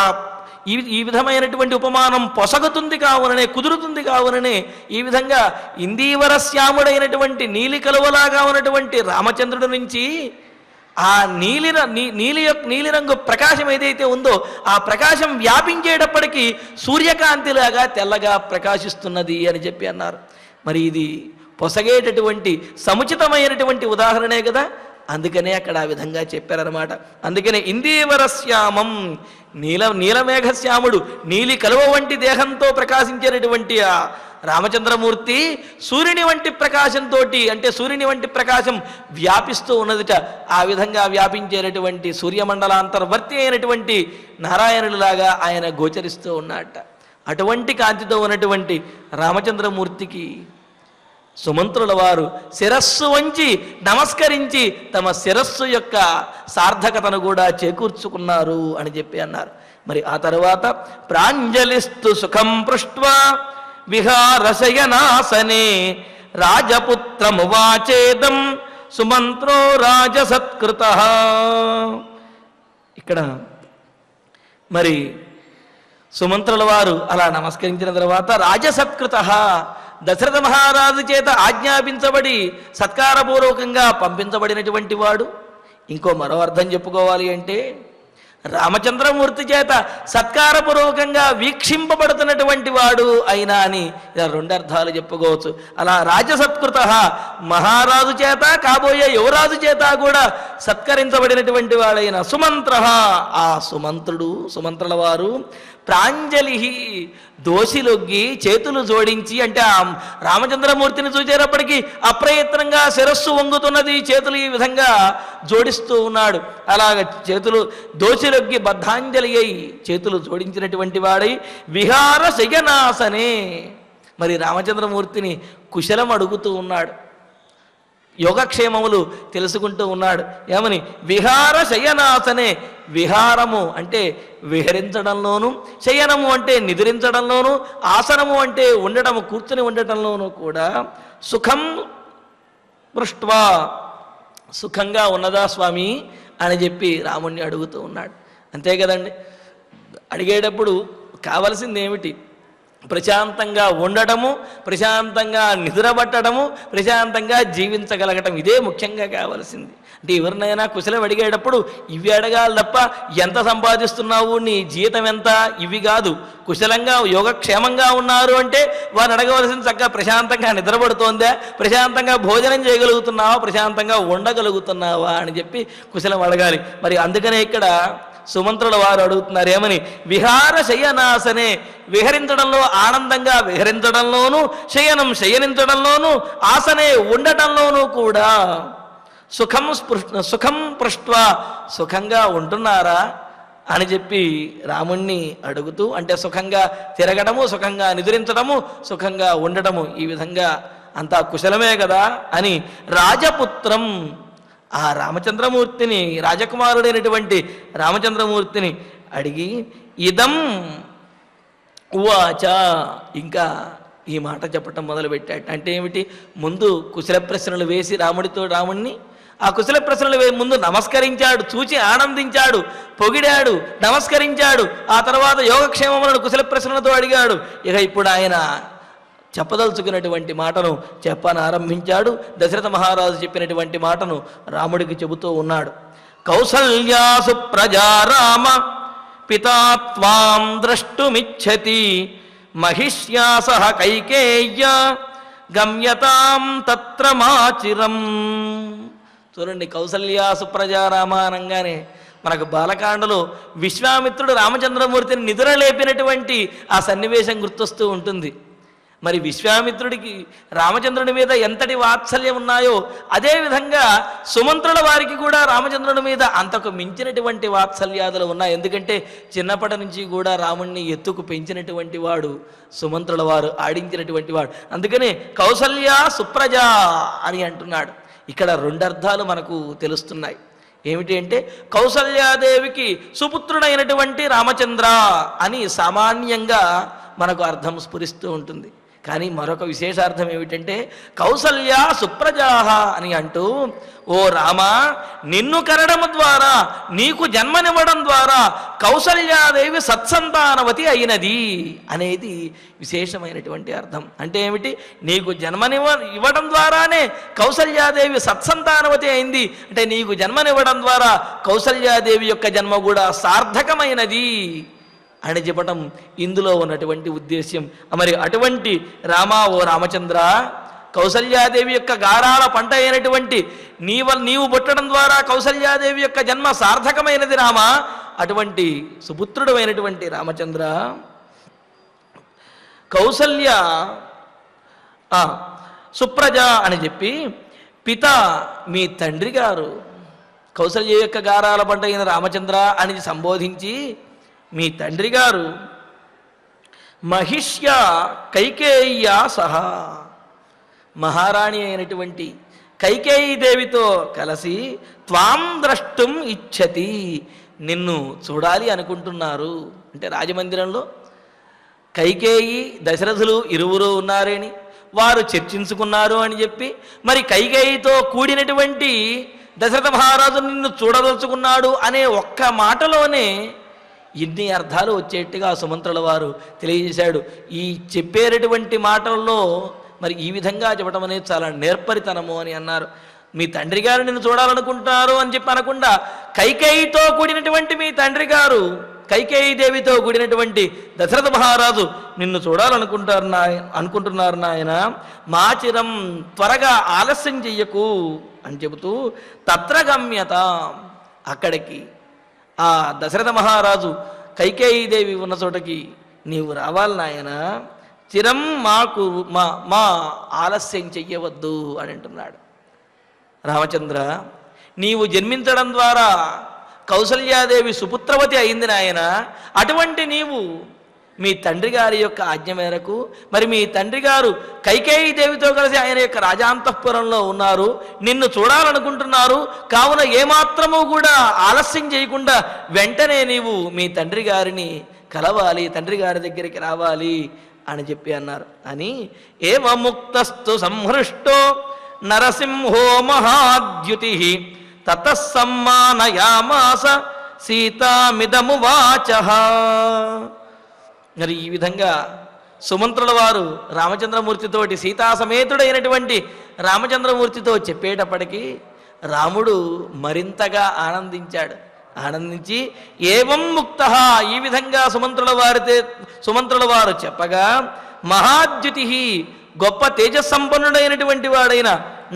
ఈ విధమైనటువంటి ఉపమానం పొసగుతుంది కావుననే, కుదురుతుంది కావుననే ఈ విధంగా ఇందీవరశ్యాముడైనటువంటి నీలి కలువలాగా ఉన్నటువంటి రామచంద్రుడి నుంచి ఆ నీలిరంగు ప్రకాశం ఏదైతే ఉందో ఆ ప్రకాశం వ్యాపించేటప్పటికీ సూర్యకాంతిలాగా తెల్లగా ప్రకాశిస్తున్నది అని చెప్పి అన్నారు. మరి ఇది పొసగేటటువంటి సముచితమైనటువంటి ఉదాహరణే కదా, అందుకనే అక్కడ ఆ విధంగా చెప్పారనమాట. అందుకనే ఇందీవరశ్యామం, నీలమేఘశ్యాముడు, నీలి కలువ వంటి దేహంతో ప్రకాశించేటటువంటి ఆ రామచంద్రమూర్తి సూర్యుని వంటి ప్రకాశంతో, అంటే సూర్యుని వంటి ప్రకాశం వ్యాపిస్తూ ఉన్నదిట. ఆ విధంగా వ్యాపించేటటువంటి సూర్యమండలాంతర్వర్తి అయినటువంటి నారాయణుడిలాగా ఆయన గోచరిస్తూ ఉన్నాడట. అటువంటి కాంతితో ఉన్నటువంటి రామచంద్రమూర్తికి సుమంత్రుల వారు శిరస్సు వంచి నమస్కరించి తమ శిరస్సు యొక్క సార్థకతను కూడా చేకూర్చుకున్నారు అని చెప్పి అన్నారు. మరి ఆ తర్వాత ప్రాంజలిస్తు సుఖం పృష్ట్వా విహారశయనాసనే రాజపుత్రమువాచేదం సుమంత్రో రాజసత్కృతః. ఇక్కడ మరి సుమంత్రుల వారు అలా నమస్కరించిన తర్వాత రాజసత్కృతః, దశరథ మహారాజు చేత ఆజ్ఞాపించబడి సత్కారపూర్వకంగా పంపించబడినటువంటి వాడు. ఇంకో మరో అర్థం చెప్పుకోవాలి అంటే, రామచంద్రమూర్తి చేత సత్కారపూర్వకంగా వీక్షింపబడుతున్నటువంటి వాడు అయినా అని ఇలా రెండు అర్థాలు చెప్పుకోవచ్చు. అలా రాజసత్కృతః, మహారాజు చేత, కాబోయే యువరాజు చేత కూడా సత్కరించబడినటువంటి వాడైన సుమంత్రః, ఆ సుమంత్రుల వారు ప్రాంజలి దోషిలొగ్గి చేతులు జోడించి అంటే రామచంద్రమూర్తిని చూసేటప్పటికి అప్రయత్నంగా శిరస్సు వంగుతున్నది, చేతులు ఈ విధంగా జోడిస్తూ ఉన్నాడు. అలాగ చేతులు దోషిలొగ్గి బద్ధాంజలి అయి చేతులు జోడించినటువంటి వాడై విహార శయనాసనే మరి రామచంద్రమూర్తిని కుశలం అడుగుతూ ఉన్నాడు, యోగక్షేమములు తెలుసుకుంటూ ఉన్నాడు. ఏమని? విహార శయనాసనే, విహారము అంటే విహరించడంలోను, శయనము అంటే నిద్రించడంలోను, ఆసనము అంటే ఉండటము, కూర్చుని ఉండటంలోనూ కూడా సుఖం పృష్ట్వా, సుఖంగా ఉన్నదా స్వామి అని చెప్పి రాముణ్ణి అడుగుతూ ఉన్నాడు. అంతే కదండి, అడిగేటప్పుడు కావలసింది ఏమిటి? ప్రశాంతంగా ఉండటము, ప్రశాంతంగా నిద్రపట్టడము, ప్రశాంతంగా జీవించగలగటం, ఇదే ముఖ్యంగా కావాల్సింది. అంటే ఎవరినైనా కుశలం అడిగేటప్పుడు ఇవి అడగాలి తప్ప ఎంత సంపాదిస్తున్నావు, నీ జీతం ఎంత, ఇవి కాదు. కుశలంగా యోగక్షేమంగా ఉన్నారు అంటే వారు అడగవలసింది చక్కగా ప్రశాంతంగా నిద్రపడుతోందా, ప్రశాంతంగా భోజనం చేయగలుగుతున్నావా, ప్రశాంతంగా ఉండగలుగుతున్నావా అని చెప్పి కుశలం అడగాలి. మరి అందుకనే ఇక్కడ సుమంత్రుల వారు అడుగుతున్నారు, ఏమని? విహార శయనాసనే, విహరించడంలో ఆనందంగా విహరించడంలోను, శయనం శయనించడంలోను, ఆసనే ఉండటంలోనూ కూడా సుఖం సుఖం పృష్ట్వా, సుఖంగా ఉంటున్నారా అని చెప్పి రాముణ్ణి అడుగుతూ, అంటే సుఖంగా తిరగటము, సుఖంగా నిద్రించడము, సుఖంగా ఉండటము, ఈ విధంగా అంతా కుశలమే కదా అని రాజపుత్రం, ఆ రామచంద్రమూర్తిని, రాజకుమారుడైనటువంటి రామచంద్రమూర్తిని అడిగి ఇదం ఉవాచ, ఇంకా ఈ మాట చెప్పటం మొదలుపెట్టాడు. అంటే ఏమిటి? ముందు కుశల ప్రశ్నలు వేసి రాముణ్ణి ఆ కుశల ప్రశ్నలు ముందు నమస్కరించాడు, చూచి ఆనందించాడు, పొగిడాడు, నమస్కరించాడు. ఆ తర్వాత యోగక్షేమములను కుశల ప్రశ్నలతో అడిగాడు. ఇక ఇప్పుడు ఆయన చెప్పదలుచుకున్నటువంటి మాటను చెప్పనారంభించాడు. దశరథ మహారాజు చెప్పినటువంటి మాటను రాముడికి చెబుతూ ఉన్నాడు. కౌసల్యాసు ప్రజారామ పితాత్వాం ద్రష్టుమిచ్చతి మహిష్యాసహ కైకేయ్య గమ్యతాం తత్ర మాచిరం. చూడండి, కౌసల్యాసు ప్రజారామ అనగానే మనకు బాలకాండలో విశ్వామిత్రుడు రామచంద్రమూర్తిని నిద్రలేపినటువంటి ఆ సన్నివేశం గుర్తొస్తూ ఉంటుంది. మరి విశ్వామిత్రుడికి రామచంద్రుడి మీద ఎంతటి వాత్సల్యం ఉన్నాయో అదేవిధంగా సుమంత్రుల వారికి కూడా రామచంద్రుడి మీద అంతకు మించినటువంటి వాత్సల్యాదులు ఉన్నాయి. ఎందుకంటే చిన్నప్పటి నుంచి కూడా రాముణ్ణి ఎత్తుకు పెంచినటువంటి వాడు సుమంత్రుల వారు, ఆడించినటువంటి వాడు. అందుకనే కౌసల్య సుప్రజ అని అంటున్నాడు. ఇక్కడ రెండు అర్థాలు మనకు తెలుస్తున్నాయి. ఏమిటి అంటే, కౌసల్యాదేవికి సుపుత్రుడైనటువంటి రామచంద్ర అని సామాన్యంగా మనకు అర్థం స్ఫురిస్తూ ఉంటుంది. కానీ మరొక విశేషార్థం ఏమిటంటే, కౌసల్య సుప్రజాహ అని అంటూ, ఓ రామ, నిన్ను కరడము ద్వారా, నీకు జన్మనివ్వడం ద్వారా కౌసల్యాదేవి సత్సంతానవతి అయినది అనేది విశేషమైనటువంటి అర్థం. అంటే ఏమిటి? నీకు జన్మనివ్వడం ద్వారానే కౌసల్యాదేవి సత్సంతానవతి అయింది. అంటే నీకు జన్మనివ్వడం ద్వారా కౌసల్యాదేవి యొక్క జన్మ కూడా సార్థకమైనది అని చెప్పటం ఇందులో ఉన్నటువంటి ఉద్దేశ్యం. మరి అటువంటి రామా, ఓ రామచంద్ర, కౌసల్యాదేవి యొక్క గారాల పంట అయినటువంటి నీవు పుట్టడం ద్వారా కౌసల్యాదేవి యొక్క జన్మ సార్థకమైనది రామ. అటువంటి సుపుత్రుడు అయినటువంటి రామచంద్ర, కౌసల్య సుప్రజ అని చెప్పి, పిత మీ తండ్రి గారు కౌసల్య యొక్క గారాల పంట అయిన రామచంద్ర అని సంబోధించి, మీ తండ్రి గారు మహిష్యా కైకేయ్యా సహా, మహారాణి అయినటువంటి కైకేయి దేవితో కలిసి త్వాం ద్రష్టుం ఇచ్చతి, నిన్ను చూడాలి అనుకుంటున్నారు. అంటే రాజమందిరంలో కైకేయి దశరథులు ఇరువురు ఉన్నారని వారు చర్చించుకున్నారు అని చెప్పి, మరి కైకేయితో కూడినటువంటి దశరథ మహారాజు నిన్ను చూడదలుచుకున్నాడు అనే ఒక్క మాటలోనే ఇన్ని అర్థాలు వచ్చేట్టుగా సుమంత్రుల వారు తెలియజేశాడు. ఈ చెప్పేటటువంటి మాటల్లో మరి ఈ విధంగా చెప్పడం అనేది చాలా నేర్పరితనము అని అన్నారు. మీ తండ్రి గారు నిన్ను చూడాలనుకుంటున్నారు అని చెప్పి అనకుండా, కైకేయితో కూడినటువంటి మీ తండ్రి గారు, కైకేయి దేవితో కూడినటువంటి దశరథ మహారాజు నిన్ను చూడాలనుకుంటున్నారు నాయన, మాచిరం, త్వరగా ఆలస్యం చెయ్యకు అని చెబుతూ, తత్ర గమ్యత, అక్కడికి ఆ దశరథ మహారాజు కైకేయీదేవి ఉన్న చోటకి నీవు రావాలి నాయనా, తిరం మాకు మా ఆలస్యం చెయ్యవద్దు అని అంటున్నాడు. రామచంద్ర, నీవు జన్మించడం ద్వారా కౌసల్యాదేవి సుపుత్రవతి అయింది నాయన. అటువంటి నీవు మీ తండ్రి గారి యొక్క ఆజ్ఞ మేరకు, మరి మీ తండ్రి గారు కైకేయి దేవితో కలిసి ఆయన యొక్క రాజాంతఃపురంలో ఉన్నారు, నిన్ను చూడాలనుకుంటున్నారు. కావున ఏమాత్రము కూడా ఆలస్యం చేయకుండా వెంటనే నీవు మీ తండ్రి గారిని కలవాలి, తండ్రి గారి దగ్గరికి రావాలి అని చెప్పి అన్నారు. అని ఏవముక్తస్తు సంహృష్టో నరసింహో మహాద్యుతి తతః సమ్మానయామాస సీతామిదమువాచః. మరి ఈ విధంగా సుమంత్రుల వారు రామచంద్రమూర్తితోటి, సీతా సమేతుడైనటువంటి రామచంద్రమూర్తితో చెప్పేటప్పటికీ రాముడు మరింతగా ఆనందించాడు. ఆనందించి ఏవం ముక్తః, ఈ విధంగా సుమంత్రుల వారు చెప్పగా, మహాద్యుతి, గొప్ప తేజస్సంపన్నుడైనటువంటి వాడైన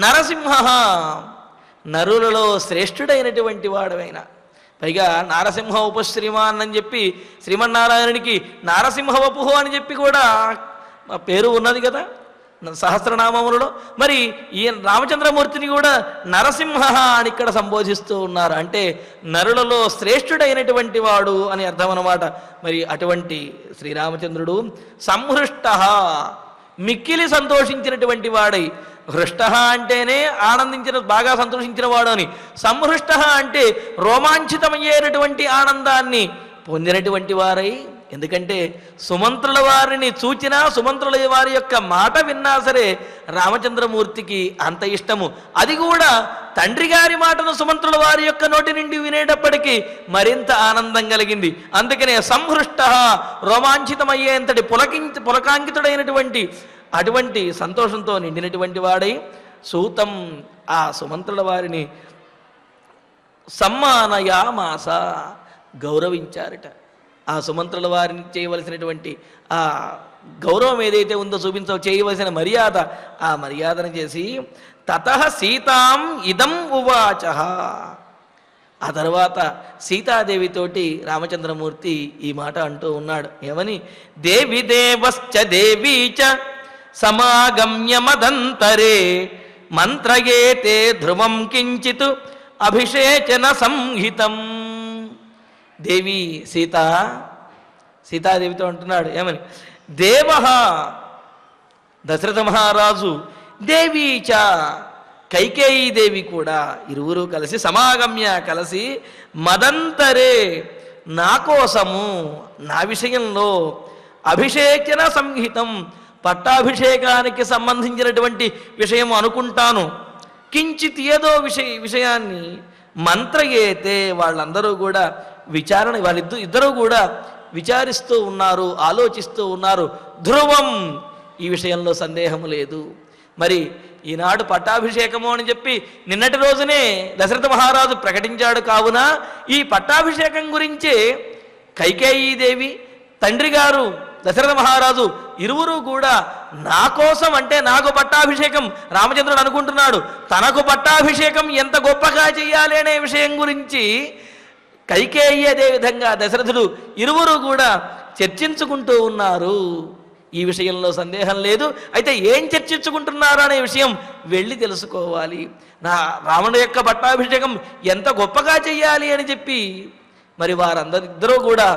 నరసింహ, నరులలో శ్రేష్ఠుడైనటువంటి వాడైన, పైగా నారసింహ ఉపశ్రీమాన్ అని చెప్పి శ్రీమన్నారాయణునికి నారసింహ వపుహో అని చెప్పి కూడా పేరు ఉన్నది కదా సహస్రనామములలో. మరి ఈ రామచంద్రమూర్తిని కూడా నరసింహ అని ఇక్కడ సంబోధిస్తూ ఉన్నారు. అంటే నరులలో శ్రేష్ఠుడైనటువంటి వాడు అని అర్థం అన్నమాట. మరి అటువంటి శ్రీరామచంద్రుడు సంహృష్ట, మిక్కిలి సంతోషించినటువంటి వాడై, హృష్ట అంటేనే ఆనందించిన, బాగా సంతోషించిన వాడు అని, సంహృష్ట అంటే రోమాంచితమయ్యేటటువంటి ఆనందాన్ని పొందినటువంటి వారై. ఎందుకంటే సుమంత్రుల వారిని చూచినా, సుమంత్రుల వారి యొక్క మాట విన్నా సరే రామచంద్రమూర్తికి అంత ఇష్టము. అది కూడా తండ్రి గారి మాటను సుమంత్రుల వారి యొక్క నోటి నుండి వినేటప్పటికీ మరింత ఆనందం కలిగింది. అందుకనే సంహృష్ట, రోమాంచితమయ్యేంతటి పులకాంకితుడైనటువంటి అటువంటి సంతోషంతో నిండినటువంటి వాడై సూతం ఆ సుమంత్రుల వారిని సమ్మానయామాస, గౌరవించారట. ఆ సుమంత్రుల వారిని చేయవలసినటువంటి ఆ గౌరవం ఏదైతే ఉందో చేయవలసిన మర్యాద, ఆ మర్యాదను చేసి తతః సీతాం ఇదం ఉవాచ, ఆ తర్వాత సీతాదేవితోటి రామచంద్రమూర్తి ఈ మాట అంటూ ఉన్నాడు. ఏమని? దేవి దేవశ్చ దేవీచ సమాగమ్య మదంతరే మంత్రయేతే ధ్రువం కించిత్ అభిషేచన సంహితం. దేవి సీత, సీతాదేవితో అంటున్నాడు. ఏమని? దేవ దశరథ మహారాజు, దేవీచ కైకేయీ దేవి కూడా, ఇరువురు కలిసి సమాగమ్య, కలిసి మదంతరే, నా కోసము, నా విషయంలో అభిషేచన సంహితం, పట్టాభిషేకానికి సంబంధించినటువంటి విషయం అనుకుంటాను, కించిత్ ఏదో విషయాన్ని మంత్రయేతే, వాళ్ళందరూ కూడా విచారణ, వాళ్ళిద్దరూ కూడా విచారిస్తూ ఉన్నారు, ఆలోచిస్తూ ఉన్నారు. ధ్రువం, ఈ విషయంలో సందేహం లేదు. మరి ఈనాడు పట్టాభిషేకము అని చెప్పి నిన్నటి రోజునే దశరథ మహారాజు ప్రకటించాడు. కావున ఈ పట్టాభిషేకం గురించి కైకేయీదేవి, తండ్రి గారు, దశరథ మహారాజు ఇరువురు కూడా నా కోసం, అంటే నాకు పట్టాభిషేకం, రామచంద్రుడు అనుకుంటున్నాడు తనకు పట్టాభిషేకం ఎంత గొప్పగా చేయాలి అనే విషయం గురించి కైకేయి, అదేవిధంగా దశరథుడు ఇరువురు కూడా చర్చించుకుంటూ ఉన్నారు. ఈ విషయంలో సందేహం లేదు. అయితే ఏం చర్చించుకుంటున్నారు అనే విషయం వెళ్ళి తెలుసుకోవాలి. నా రాముడి యొక్క పట్టాభిషేకం ఎంత గొప్పగా చేయాలి అని చెప్పి మరి వారందరిద్దరూ కూడా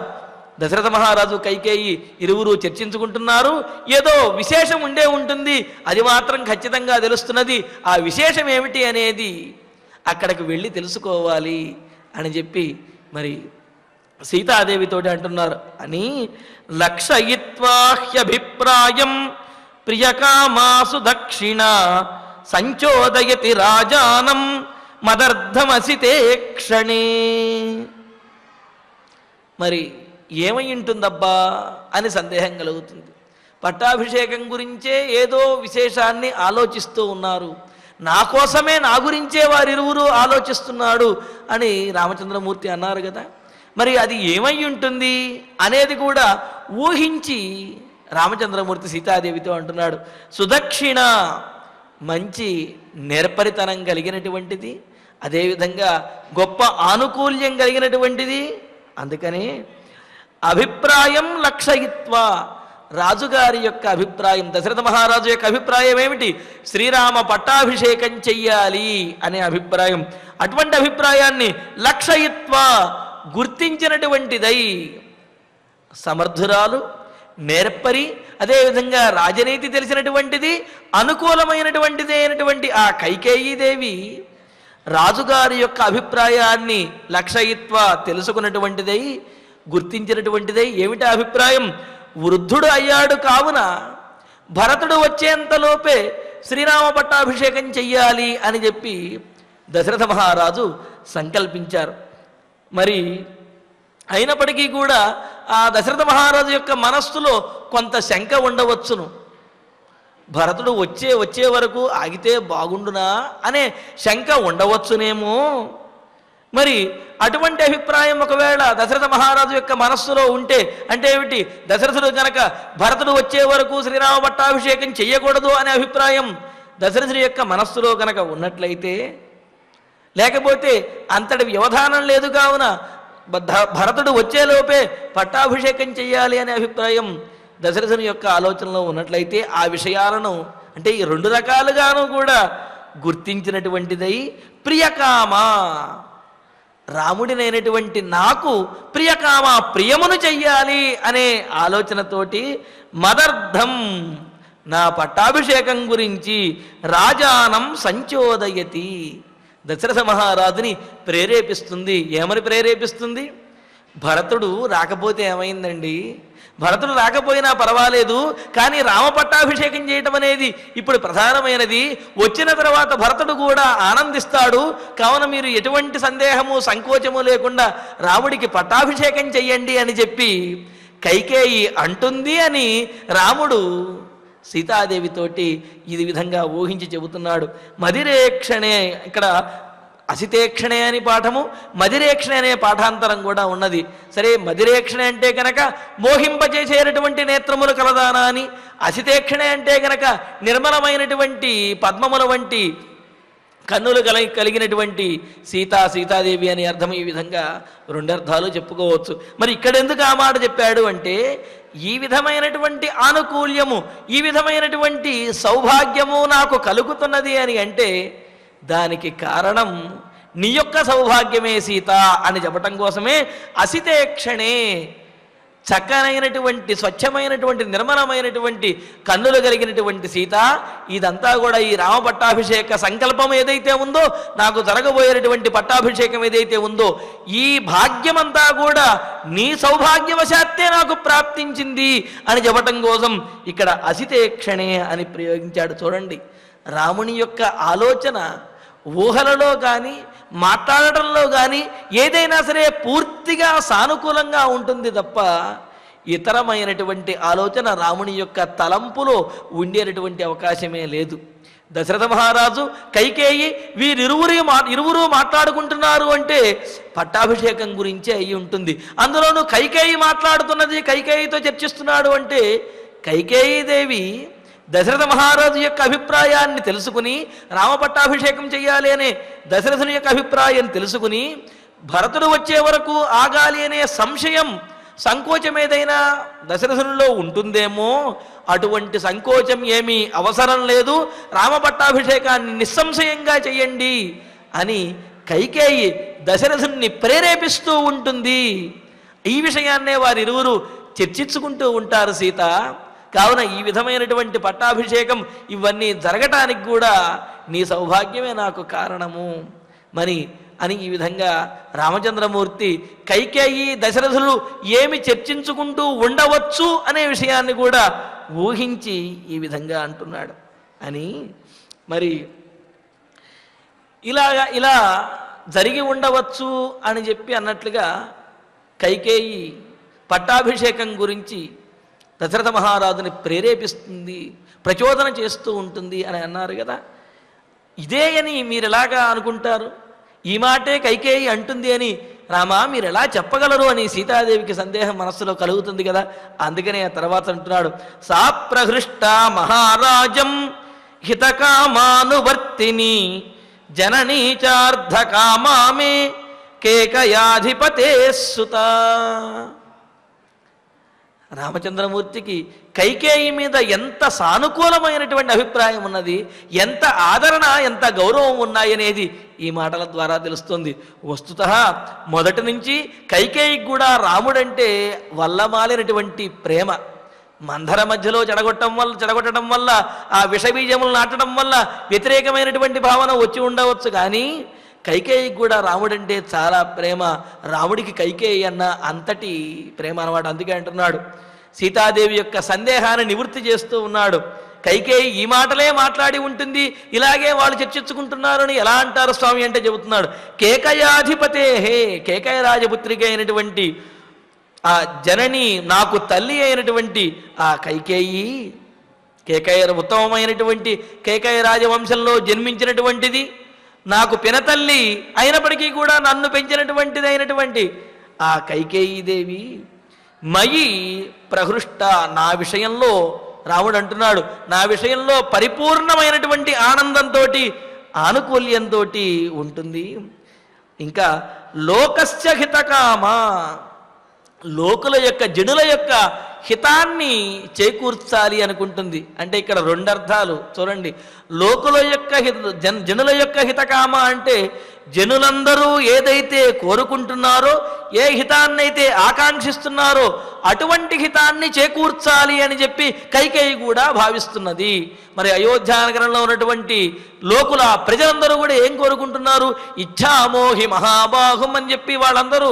దశరథ మహారాజు, కైకేయి ఇరువురు చర్చించుకుంటున్నారు. ఏదో విశేషం ఉండే ఉంటుంది, అది మాత్రం ఖచ్చితంగా తెలుస్తున్నది. ఆ విశేషం ఏమిటి అనేది అక్కడికి వెళ్ళి తెలుసుకోవాలి అని చెప్పి మరి సీతాదేవితోటి అంటున్నారు. అని లక్షయిత్వాహ్యభిప్రాయం ప్రియకామాసు దక్షిణ సంచోదయతి రాజానం మదర్థమసితే క్షణే. మరి ఏమై ఉంటుందబ్బా అని సందేహం కలుగుతుంది. పట్టాభిషేకం గురించే ఏదో విశేషాన్ని ఆలోచిస్తూ ఉన్నారు, నా కోసమే, నా గురించే వారిరువురు ఆలోచిస్తున్నాడు అని రామచంద్రమూర్తి అన్నారు కదా. మరి అది ఏమై ఉంటుంది అనేది కూడా ఊహించి రామచంద్రమూర్తి సీతాదేవితో అంటున్నాడు. సుదక్షిణ, మంచి నేర్పరితనం కలిగినటువంటిది, అదేవిధంగా గొప్ప ఆనుకూల్యం కలిగినటువంటిది. అందుకని అభిప్రాయం లక్షయిత్వ రాజుగారి యొక్క అభిప్రాయం, దశరథ మహారాజు యొక్క అభిప్రాయం ఏమిటి? శ్రీరామ పట్టాభిషేకం చెయ్యాలి అనే అభిప్రాయం. అటువంటి అభిప్రాయాన్ని లక్షయిత్వ గుర్తించినటువంటిదై సమర్థురాలు నేర్పరి, అదేవిధంగా రాజనీతి తెలిసినటువంటిది, అనుకూలమైనటువంటిది అయినటువంటి ఆ కైకేయీదేవి రాజుగారి యొక్క అభిప్రాయాన్ని లక్షయిత్వ తెలుసుకున్నటువంటిదై గుర్తించినటువంటిదై ఏమిటా అభిప్రాయం? వృద్ధుడు అయ్యాడు కావున భరతుడు వచ్చేంతలోపే శ్రీరామ పట్టాభిషేకం చెయ్యాలి అని చెప్పి దశరథ మహారాజు సంకల్పించారు. మరి అయినప్పటికీ కూడా ఆ దశరథ మహారాజు యొక్క మనస్సులో కొంత శంక ఉండవచ్చును. భరతుడు వచ్చే వరకు ఆగితే బాగుండునా అనే శంక ఉండవచ్చునేమో. మరి అటువంటి అభిప్రాయం ఒకవేళ దశరథ మహారాజు యొక్క మనస్సులో ఉంటే అంటే ఏమిటి? దశరథుడు కనుక భరతుడు వచ్చే వరకు శ్రీరామ పట్టాభిషేకం చెయ్యకూడదు అనే అభిప్రాయం దశరథుడి యొక్క మనస్సులో కనుక ఉన్నట్లయితే, లేకపోతే అంతటి వ్యవధానం లేదు కావున భరతుడు వచ్చేలోపే పట్టాభిషేకం చెయ్యాలి అనే అభిప్రాయం దశరథుని యొక్క ఆలోచనలో ఉన్నట్లయితే, ఆ విషయాలను అంటే ఈ రెండు రకాలుగాను కూడా గుర్తించినటువంటిదై ప్రియకామ రాముడినైనటువంటి నాకు ప్రియకామ ప్రియమును చెయ్యాలి అనే ఆలోచనతోటి మదర్థం నా పట్టాభిషేకం గురించి రాజానం సంచోదయతి దశరథ మహారాజుని ప్రేరేపిస్తుంది. ఏమని ప్రేరేపిస్తుంది? భరతుడు రాకపోతే ఏమైందండి, భరతుడు రాకపోయినా పర్వాలేదు కానీ రామ పట్టాభిషేకం చేయటం అనేది ఇప్పుడు ప్రధానమైనది. వచ్చిన తర్వాత భరతుడు కూడా ఆనందిస్తాడు కావున మీరు ఎటువంటి సందేహము సంకోచము లేకుండా రాముడికి పట్టాభిషేకం చెయ్యండి అని చెప్పి కైకేయి అంటుంది అని రాముడు సీతాదేవితోటి ఇది విధంగా ఊహించి చెబుతున్నాడు. మదిరేక్షణే, ఇక్కడ అసితేక్షణే అని పాఠము, మదిరేక్షణే అనే పాఠాంతరం కూడా ఉన్నది. సరే, మదిరేక్షణ అంటే కనుక మోహింపజేసేటటువంటి నేత్రములు కలదానా అని, అసితేక్షణే అంటే కనుక నిర్మలమైనటువంటి పద్మముల వంటి కన్నులు కలిగినటువంటి సీతాదేవి అని అర్థం. ఈ విధంగా రెండు అర్థాలు చెప్పుకోవచ్చు. మరి ఇక్కడ ఎందుకు ఆ మాట చెప్పాడు అంటే, ఈ విధమైనటువంటి ఆనుకూల్యము, ఈ విధమైనటువంటి సౌభాగ్యము నాకు కలుగుతున్నది అని అంటే దానికి కారణం నీ యొక్క సౌభాగ్యమే సీత అని చెప్పటం కోసమే అసితేక్షణే చక్కనైనటువంటి స్వచ్ఛమైనటువంటి నిర్మలమైనటువంటి కన్నులు కలిగినటువంటి సీత, ఇదంతా కూడా ఈ రామ పట్టాభిషేక సంకల్పం ఏదైతే ఉందో, నాకు జరగబోయేటువంటి పట్టాభిషేకం ఏదైతే ఉందో, ఈ భాగ్యమంతా కూడా నీ సౌభాగ్యవశాత్తే నాకు ప్రాప్తించింది అని చెప్పటం కోసం ఇక్కడ అసితేక్షణే అని ప్రయోగించాడు. చూడండి, రాముని యొక్క ఆలోచన ఊహలలో కానీ మాట్లాడటంలో కానీ ఏదైనా సరే పూర్తిగా సానుకూలంగా ఉంటుంది తప్ప ఇతరమైనటువంటి ఆలోచన రాముని యొక్క తలంపులో ఉండేటటువంటి అవకాశమే లేదు. దశరథ మహారాజు కైకేయి వీరిరువురు మాట్లాడుకుంటున్నారు అంటే పట్టాభిషేకం గురించే అయి ఉంటుంది. అందులోనూ కైకేయి మాట్లాడుతున్నది, కైకేయితో చర్చిస్తున్నాడు అంటే కైకేయీదేవి దశరథ మహారాజు యొక్క అభిప్రాయాన్ని తెలుసుకుని రామ పట్టాభిషేకం చెయ్యాలి అనే దశరథుని యొక్క అభిప్రాయం తెలుసుకుని భరతుడు వచ్చే వరకు ఆగాలి అనే సంశయం సంకోచం ఏదైనా దశరథునిలో ఉంటుందేమో, అటువంటి సంకోచం ఏమీ అవసరం లేదు, రామ పట్టాభిషేకాన్ని నిస్సంశయంగా చెయ్యండి అని కైకేయి దశరథుని ప్రేరేపిస్తూ ఉంటుంది. ఈ విషయాన్నే వారిరువురు చర్చించుకుంటూ ఉంటారు సీత. కావున ఈ విధమైనటువంటి పట్టాభిషేకం ఇవన్నీ జరగటానికి కూడా నీ సౌభాగ్యమే నాకు కారణము మరి అని ఈ విధంగా రామచంద్రమూర్తి కైకేయి దశరథులు ఏమి చర్చించుకుంటూ ఉండవచ్చు అనే విషయాన్ని కూడా ఊహించి ఈ విధంగా అంటున్నాడు అని. మరి ఇలా జరిగి ఉండవచ్చు అని చెప్పి అన్నట్లుగా కైకేయి పట్టాభిషేకం గురించి దశరథ మహారాజుని ప్రేరేపిస్తుంది, ప్రచోదన చేస్తూ ఉంటుంది అని అన్నారు కదా. ఇదే అని మీరు ఎలాగా అనుకుంటారు, ఈ మాటే కైకేయి అంటుంది అని రామా మీరు ఎలా చెప్పగలరు అని సీతాదేవికి సందేహం మనస్సులో కలుగుతుంది కదా. అందుకనే ఆ తర్వాత అంటున్నాడు, సా ప్రహృష్ట మహారాజం హితకామానువర్తిని జననీచార్థకామామే కేకయాధిపతే సుత రామచంద్రమూర్తి की కైకేయి మీద ఎంత సానుకూలమైనటువంటి అభిప్రాయం ఉన్నది, ఎంత ఆదరణ ఎంత గౌరవం ఉన్నాయి అనేది ఈ మాటల ద్వారా తెలుస్తుంది. వస్తుతః మొదటి నుంచి కైకేయికి కూడా రాముడంటే వల్లమాలినటువంటి ప్రేమ, మందర మధ్యలో చెడగొట్టడం వల్ల ఆ విషబీజములు నాటడం వల్ల వ్యతిరేకమైనటువంటి భావన వచ్చి ఉండవచ్చు. కానీ కైకేయికి కూడా రాముడంటే చాలా ప్రేమ, రాముడికి కైకేయి అన్న అంతటి ప్రేమ అన్నమాట. అందుకే అంటున్నాడు, సీతాదేవి యొక్క సందేహాన్ని నివృత్తి చేస్తూ ఉన్నాడు. కైకేయి ఈ మాటలే మాట్లాడి ఉంటుంది, ఇలాగే వాళ్ళు చర్చించుకుంటున్నారు అని ఎలా అంటారు స్వామి అంటే చెబుతున్నాడు, కేకయాధిపతే హే కేకయ రాజపుత్రిక అయినటువంటి ఆ జనని, నాకు తల్లి అయినటువంటి ఆ కైకేయి, కేకయ ఉత్తమమైనటువంటి కేకయ రాజవంశంలో జన్మించినటువంటిది, నాకు పినతల్లి అయినప్పటికీ కూడా నన్ను పెంచినటువంటిది అయినటువంటి ఆ కైకేయీదేవి మయి ప్రహృష్ట, నా విషయంలో రాముడు అంటున్నాడు, నా విషయంలో పరిపూర్ణమైనటువంటి ఆనందంతో ఆనుకూల్యంతో ఉంటుంది. ఇంకా లోకస్య హితకామ, లోకుల యొక్క జనుల యొక్క హితాన్ని చేకూర్చాలి అనుకుంటుంది. అంటే ఇక్కడ రెండు అర్థాలు చూడండి. లోకుల యొక్క జనుల యొక్క హితకామ అంటే జనులందరూ ఏదైతే కోరుకుంటున్నారో, ఏ హితాన్నైతే ఆకాంక్షిస్తున్నారో అటువంటి హితాన్ని చేకూర్చాలి అని చెప్పి కైకేయి కూడా భావిస్తున్నది. మరి అయోధ్యానగరంలో ఉన్నటువంటి లోకుల ప్రజలందరూ కూడా ఏం కోరుకుంటున్నారు, ఇచ్చామోహి మహాబాహుం అని చెప్పి వాళ్ళందరూ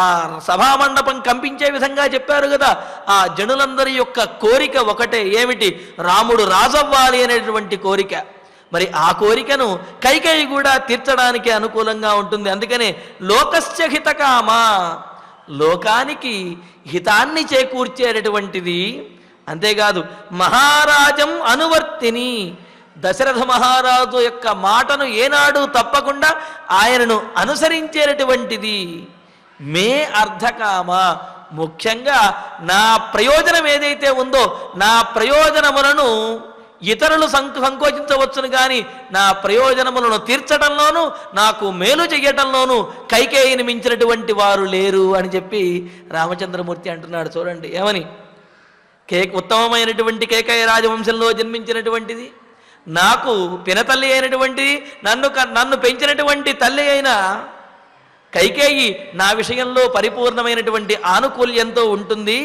ఆ సభామండపం కంపించే విధంగా చెప్పారు కదా. ఆ జనులందరి యొక్క కోరిక ఒకటే, ఏమిటి, రాముడు రాజవ్వాలి అనేటువంటి కోరిక. మరి ఆ కోరికను కైకేయి కూడా తీర్చడానికి అనుకూలంగా ఉంటుంది. అందుకనే లోకస్య హితకామ, లోకానికి హితాన్ని చేకూర్చేటటువంటిది. అంతేకాదు మహారాజం అనువర్తిని, దశరథ మహారాజు యొక్క మాటను ఏనాడు తప్పకుండా ఆయనను అనుసరించేటటువంటిది. మే అర్థకామ, ముఖ్యంగా నా ప్రయోజనం ఏదైతే ఉందో నా ప్రయోజనములను ఇతరులు సంకోచించవచ్చును కానీ నా ప్రయోజనములను తీర్చడంలోనూ నాకు మేలు చేయటంలోనూ కైకేయిని మించినటువంటి వారు లేరు అని చెప్పి రామచంద్రమూర్తి అంటున్నాడు. చూడండి ఏమని, ఉత్తమమైనటువంటి కేకయ రాజవంశంలో జన్మించినటువంటిది, నాకు పినతల్లి అయినటువంటిది, నన్ను పెంచినటువంటి తల్లి అయిన కైకేయి నా విషయంలో పరిపూర్ణమైనటువంటి ఆనుకూల్యంతో ఉంటుంది.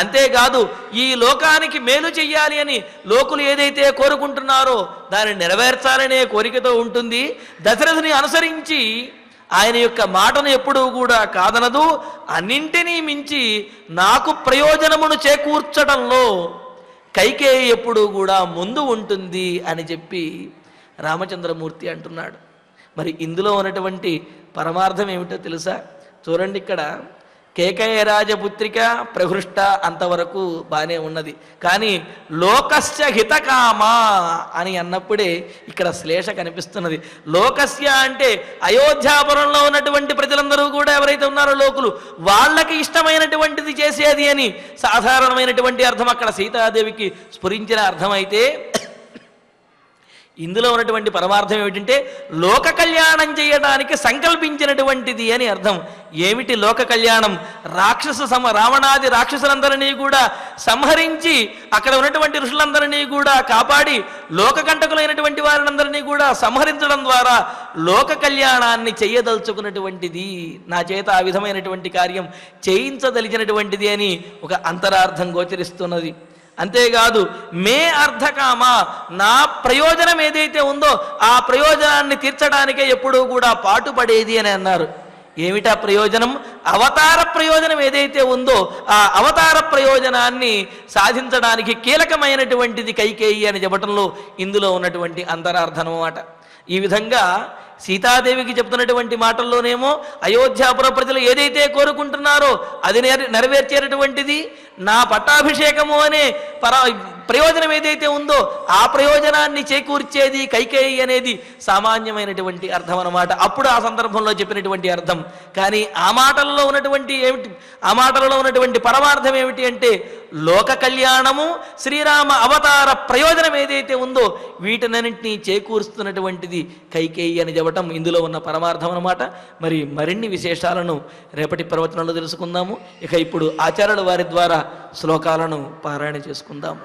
అంతేకాదు ఈ లోకానికి మేలు చెయ్యాలి అని లోకులు ఏదైతే కోరుకుంటున్నారో దాన్ని నెరవేర్చాలనే కోరికతో ఉంటుంది. దశరథుని అనుసరించి ఆయన యొక్క మాటను ఎప్పుడూ కూడా కాదనదు. అన్నింటినీ మించి నాకు ప్రయోజనమును చేకూర్చడంలో కైకేయి ఎప్పుడూ కూడా ముందు ఉంటుంది అని చెప్పి రామచంద్రమూర్తి అంటున్నాడు. మరి ఇందులో ఉన్నటువంటి పరమార్థం ఏమిటో తెలుసా? చూడండి, ఇక్కడ కేకయ రాజపుత్రిక ప్రహృష్ట అంతవరకు బాగానే ఉన్నది, కానీ లోకస్య హితకామ అని అన్నప్పుడే ఇక్కడ శ్లేష కనిపిస్తున్నది. లోకస్య అంటే అయోధ్యాపురంలో ఉన్నటువంటి ప్రజలందరూ కూడా ఎవరైతే ఉన్నారో లోకులు, వాళ్ళకి ఇష్టమైనటువంటిది చేసేది అని సాధారణమైనటువంటి అర్థం అక్కడ సీతాదేవికి స్ఫురించిన అర్థమైతే, ఇందులో ఉన్నటువంటి పరమార్థం ఏమిటంటే లోక కళ్యాణం చేయడానికి సంకల్పించినటువంటిది అని అర్థం. ఏమిటి లోక కళ్యాణం? రావణాది రాక్షసులందరినీ కూడా సంహరించి అక్కడ ఉన్నటువంటి ఋషులందరినీ కూడా కాపాడి లోకకంటకులైనటువంటి వారినందరినీ కూడా సంహరించడం ద్వారా లోక కళ్యాణాన్ని చేయదలుచుకున్నటువంటిది, నా చేత ఆ విధమైనటువంటి కార్యం చేయించదలిచినటువంటిది అని ఒక అంతరార్థం గోచరిస్తున్నది. అంతేకాదు మే అర్థకామ, నా ప్రయోజనం ఏదైతే ఉందో ఆ ప్రయోజనాన్ని తీర్చడానికే ఎప్పుడూ కూడా పాటుపడేది అని అన్నారు. ఏమిటా ప్రయోజనం? అవతార ప్రయోజనం ఏదైతే ఉందో ఆ అవతార ప్రయోజనాన్ని సాధించడానికి కీలకమైనటువంటిది కైకేయి అని చెప్పడంలో ఇందులో ఉన్నటువంటి అంతరార్థం అన్నమాట. ఈ విధంగా సీతాదేవికి చెప్తున్నటువంటి మాటల్లోనేమో అయోధ్యాపుర ప్రజలు ఏదైతే కోరుకుంటున్నారో అది నెరవేర్చేటటువంటిది, నా పట్టాభిషేకము అనే ప్రయోజనం ఏదైతే ఉందో ఆ ప్రయోజనాన్ని చేకూర్చేది కైకేయి అనేది సామాన్యమైనటువంటి అర్థం అన్నమాట. అప్పుడు ఆ సందర్భంలో చెప్పినటువంటి అర్థం. కానీ ఆ మాటలలో ఉన్నటువంటి పరమార్థం ఏమిటి అంటే లోక కళ్యాణము, శ్రీరామ అవతార ప్రయోజనం ఏదైతే ఉందో వీటినన్నింటినీ చేకూరుస్తున్నటువంటిది కైకేయి అని చెప్పడం ఇవ్వటం ఇందులో ఉన్న పరమార్థం అన్నమాట. మరి మరిన్ని విశేషాలను రేపటి ప్రవచనంలో తెలుసుకుందాము. ఇక ఇప్పుడు ఆచార్యుల వారి ద్వారా శ్లోకాలను పారాయణ చేసుకుందాము.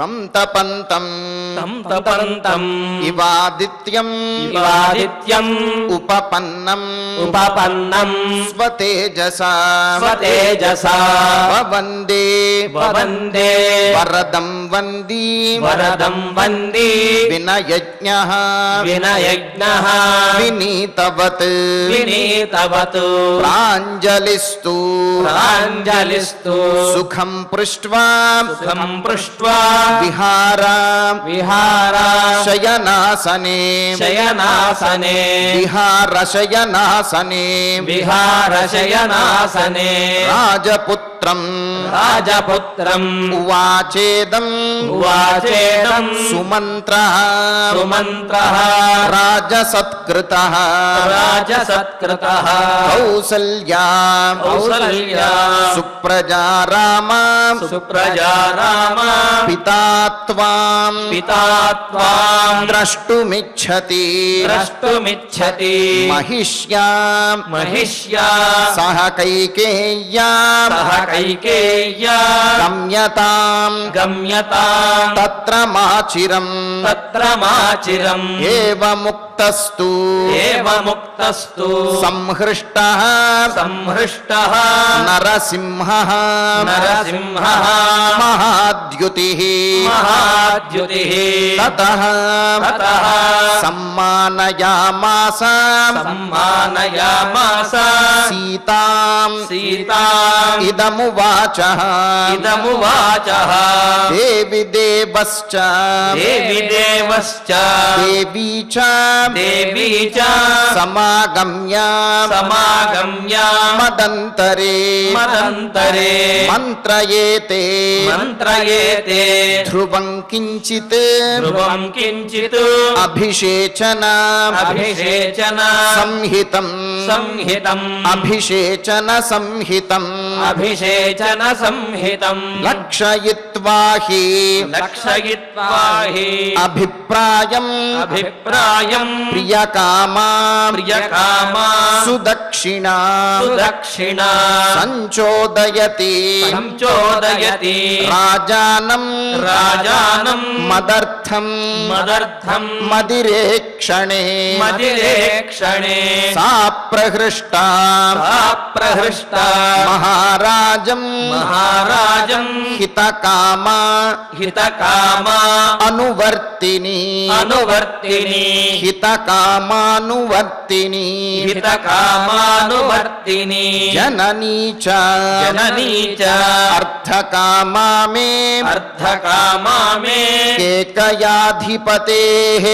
तं तपन्तं इवादित्यं उपपन्नं स्वतेजसा ववन्दे वरदं वन्दे विनयज्ञः विनीतवत् प्राञ्जलिस्तु सुखं पृष्ट्वा विहारा शयनासने विहारशयनासने राजपुत्रं उवाचेदं सुमन्त्रः राजसत्कृतः कौसल्या सुप्रजा रामा पिता त्वां द्रष्टुमिच्छति महिष्यां सह कैकेय्यां गम्यतां तत्र माचिरं एव मुक्तस्तु संहृष्टः नरसिंहः महाद्युतिः ततः सम्मानयामास सीताम् इदमुवाचः देवी देवश्च देवी च समागम्या मदन्तरे मंत्रयेते ध्रुवं किंचित् अभिषेचना संहितं अभिषेचन संहितं लक्षयित्वाहि अभिप्रायं प्रियकामा सुदक्षिणा संचोदयति राजानं मदर्थं मदिरेक्षणे सा प्रहृष्टा महाराजं हितकामा हितकामानुवर्तिनी जननी च अर्थकामा मे केकयाधिपतेः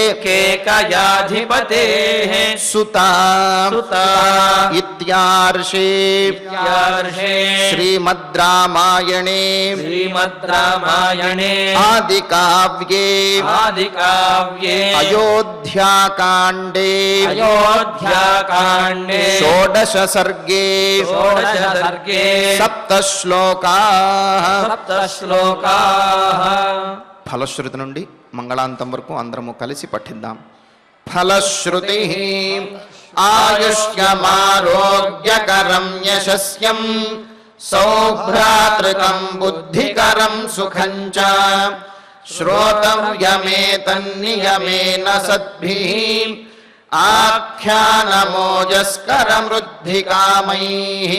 सुता इत्यार्षे श्रीमद्रामायणे आदिकाव्ये अयोध्याकाण्डे षोडश सर्गे सप्तश्लोकाः ఫలశ్రుతి నుండి మంగళాంతం వరకు అందరము కలిసి పఠిద్దాం. ఫలశ్రుతిః ఆయుష్యమారోగ్యకరం యశస్యం సౌభ్రాతృకం బుద్ధికరం సుఖం చ శ్రోతవ్యమేతన్నియమేన సద్భిః ఆఖ్యానమోజస్కరం రుద్ధికామైః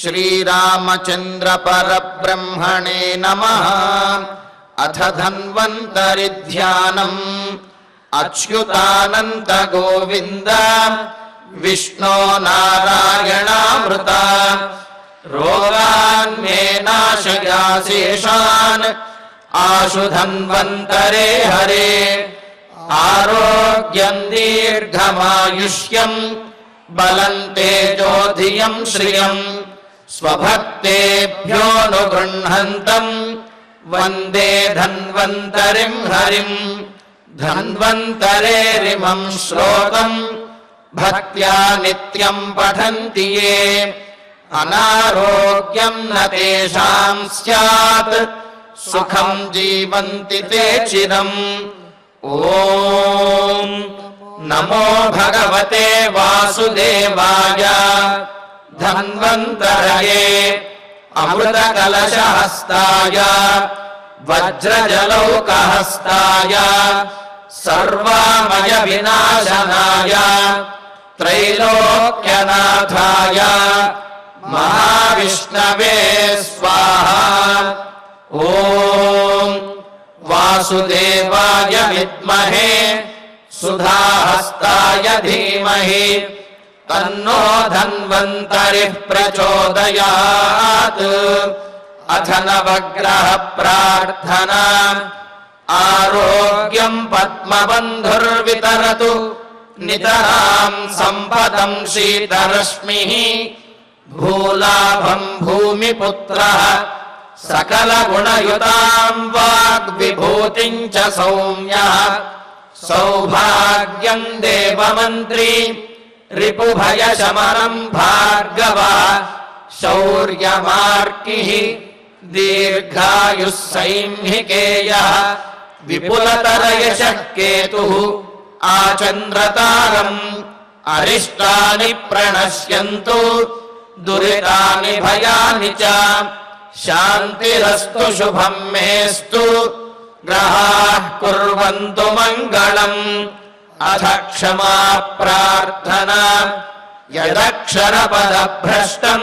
శ్రీరామచంద్ర పరబ్రహ్మణే నమః. अथ धन्वन्तरि ध्यानम् अच्युतानन्द गोविन्द विष्णो नारायणामृता रोगान् मे नाशयासेषान् आशु धन्वन्तरे हरे आरोग्यं दीर्घमायुष्यं बलं तेजोधियं श्रियं स्वभक्तेभ्यो अनुगृह्णन्तम् वंदे धन्वन्तरिं हरिं धन्वन्तरेरिमं श्लोकं भक्त्या नित्यं पठन्ति ये अनारोग्यं न तेषां स्यात् सुखं जीवन्ति ते चिरम्. ओम नमो भगवते वासुदेवाय धन्वन्तरये अमृत कलशहस्ताय वज्रजलौकहस्ताय सर्वमय विनाशनाय त्रैलोक्यनाथाय महाविष्णवे स्वाहा। ओम वासुदेवाय विद्महे सुधाहस्ताय धीमहि तन्नो धन्वन्तरिः प्रचोदयात्। अथ नवग्रह प्रार्थना। आरोग्यं पद्मबन्धुर्वितरतु नितरां सम्पदं शीतरश्मिः। भूलाभं भूमिपुत्रः सकलगुणयुतां वाग्विभूतिं च सौम्यः। सौभाग्यं देवमन्त्री रिपुभयशमनं भार्गवा। शौर्यमार्किः दीर्घायुः सैंहिकेयः। विपुलतरयशः केतुः आचन्द्रतारम्। अरिष्टानि प्रणश्यन्तु दुरितानि भयानि च। शान्तिरस्तु शुभं मेस्तु। ग्रहाः कुर्वन्तु मङ्गलम्। अथ क्षमा प्रार्थना। यदक्षरपदभ्रष्टं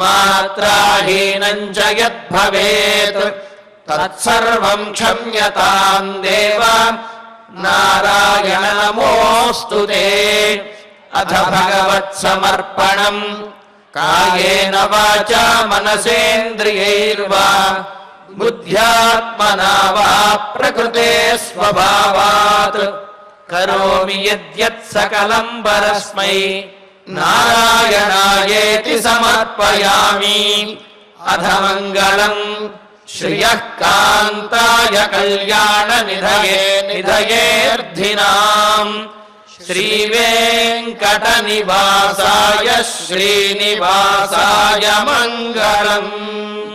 मात्राहीनं च यद्भवेत् तत्सर्वं क्षम्यतां देव। नारायण नमोऽस्तु ते। अथ भगवत्समर्पणम्। कायेन वाचा मनसेन्द्रियैर्वा बुद्ध्यात्मना वा प्रकृते स्वभावात् करोमि यद्यत् सकलं परस्मै नारायणायेति समर्पयामि। अथ मङ्गलम् श्रियः कान्ताय कल्याण निधये निधयेऽर्धिनाम्। श्रीवेङ्कटनिवासाय श्रीनिवासाय मङ्गलम्।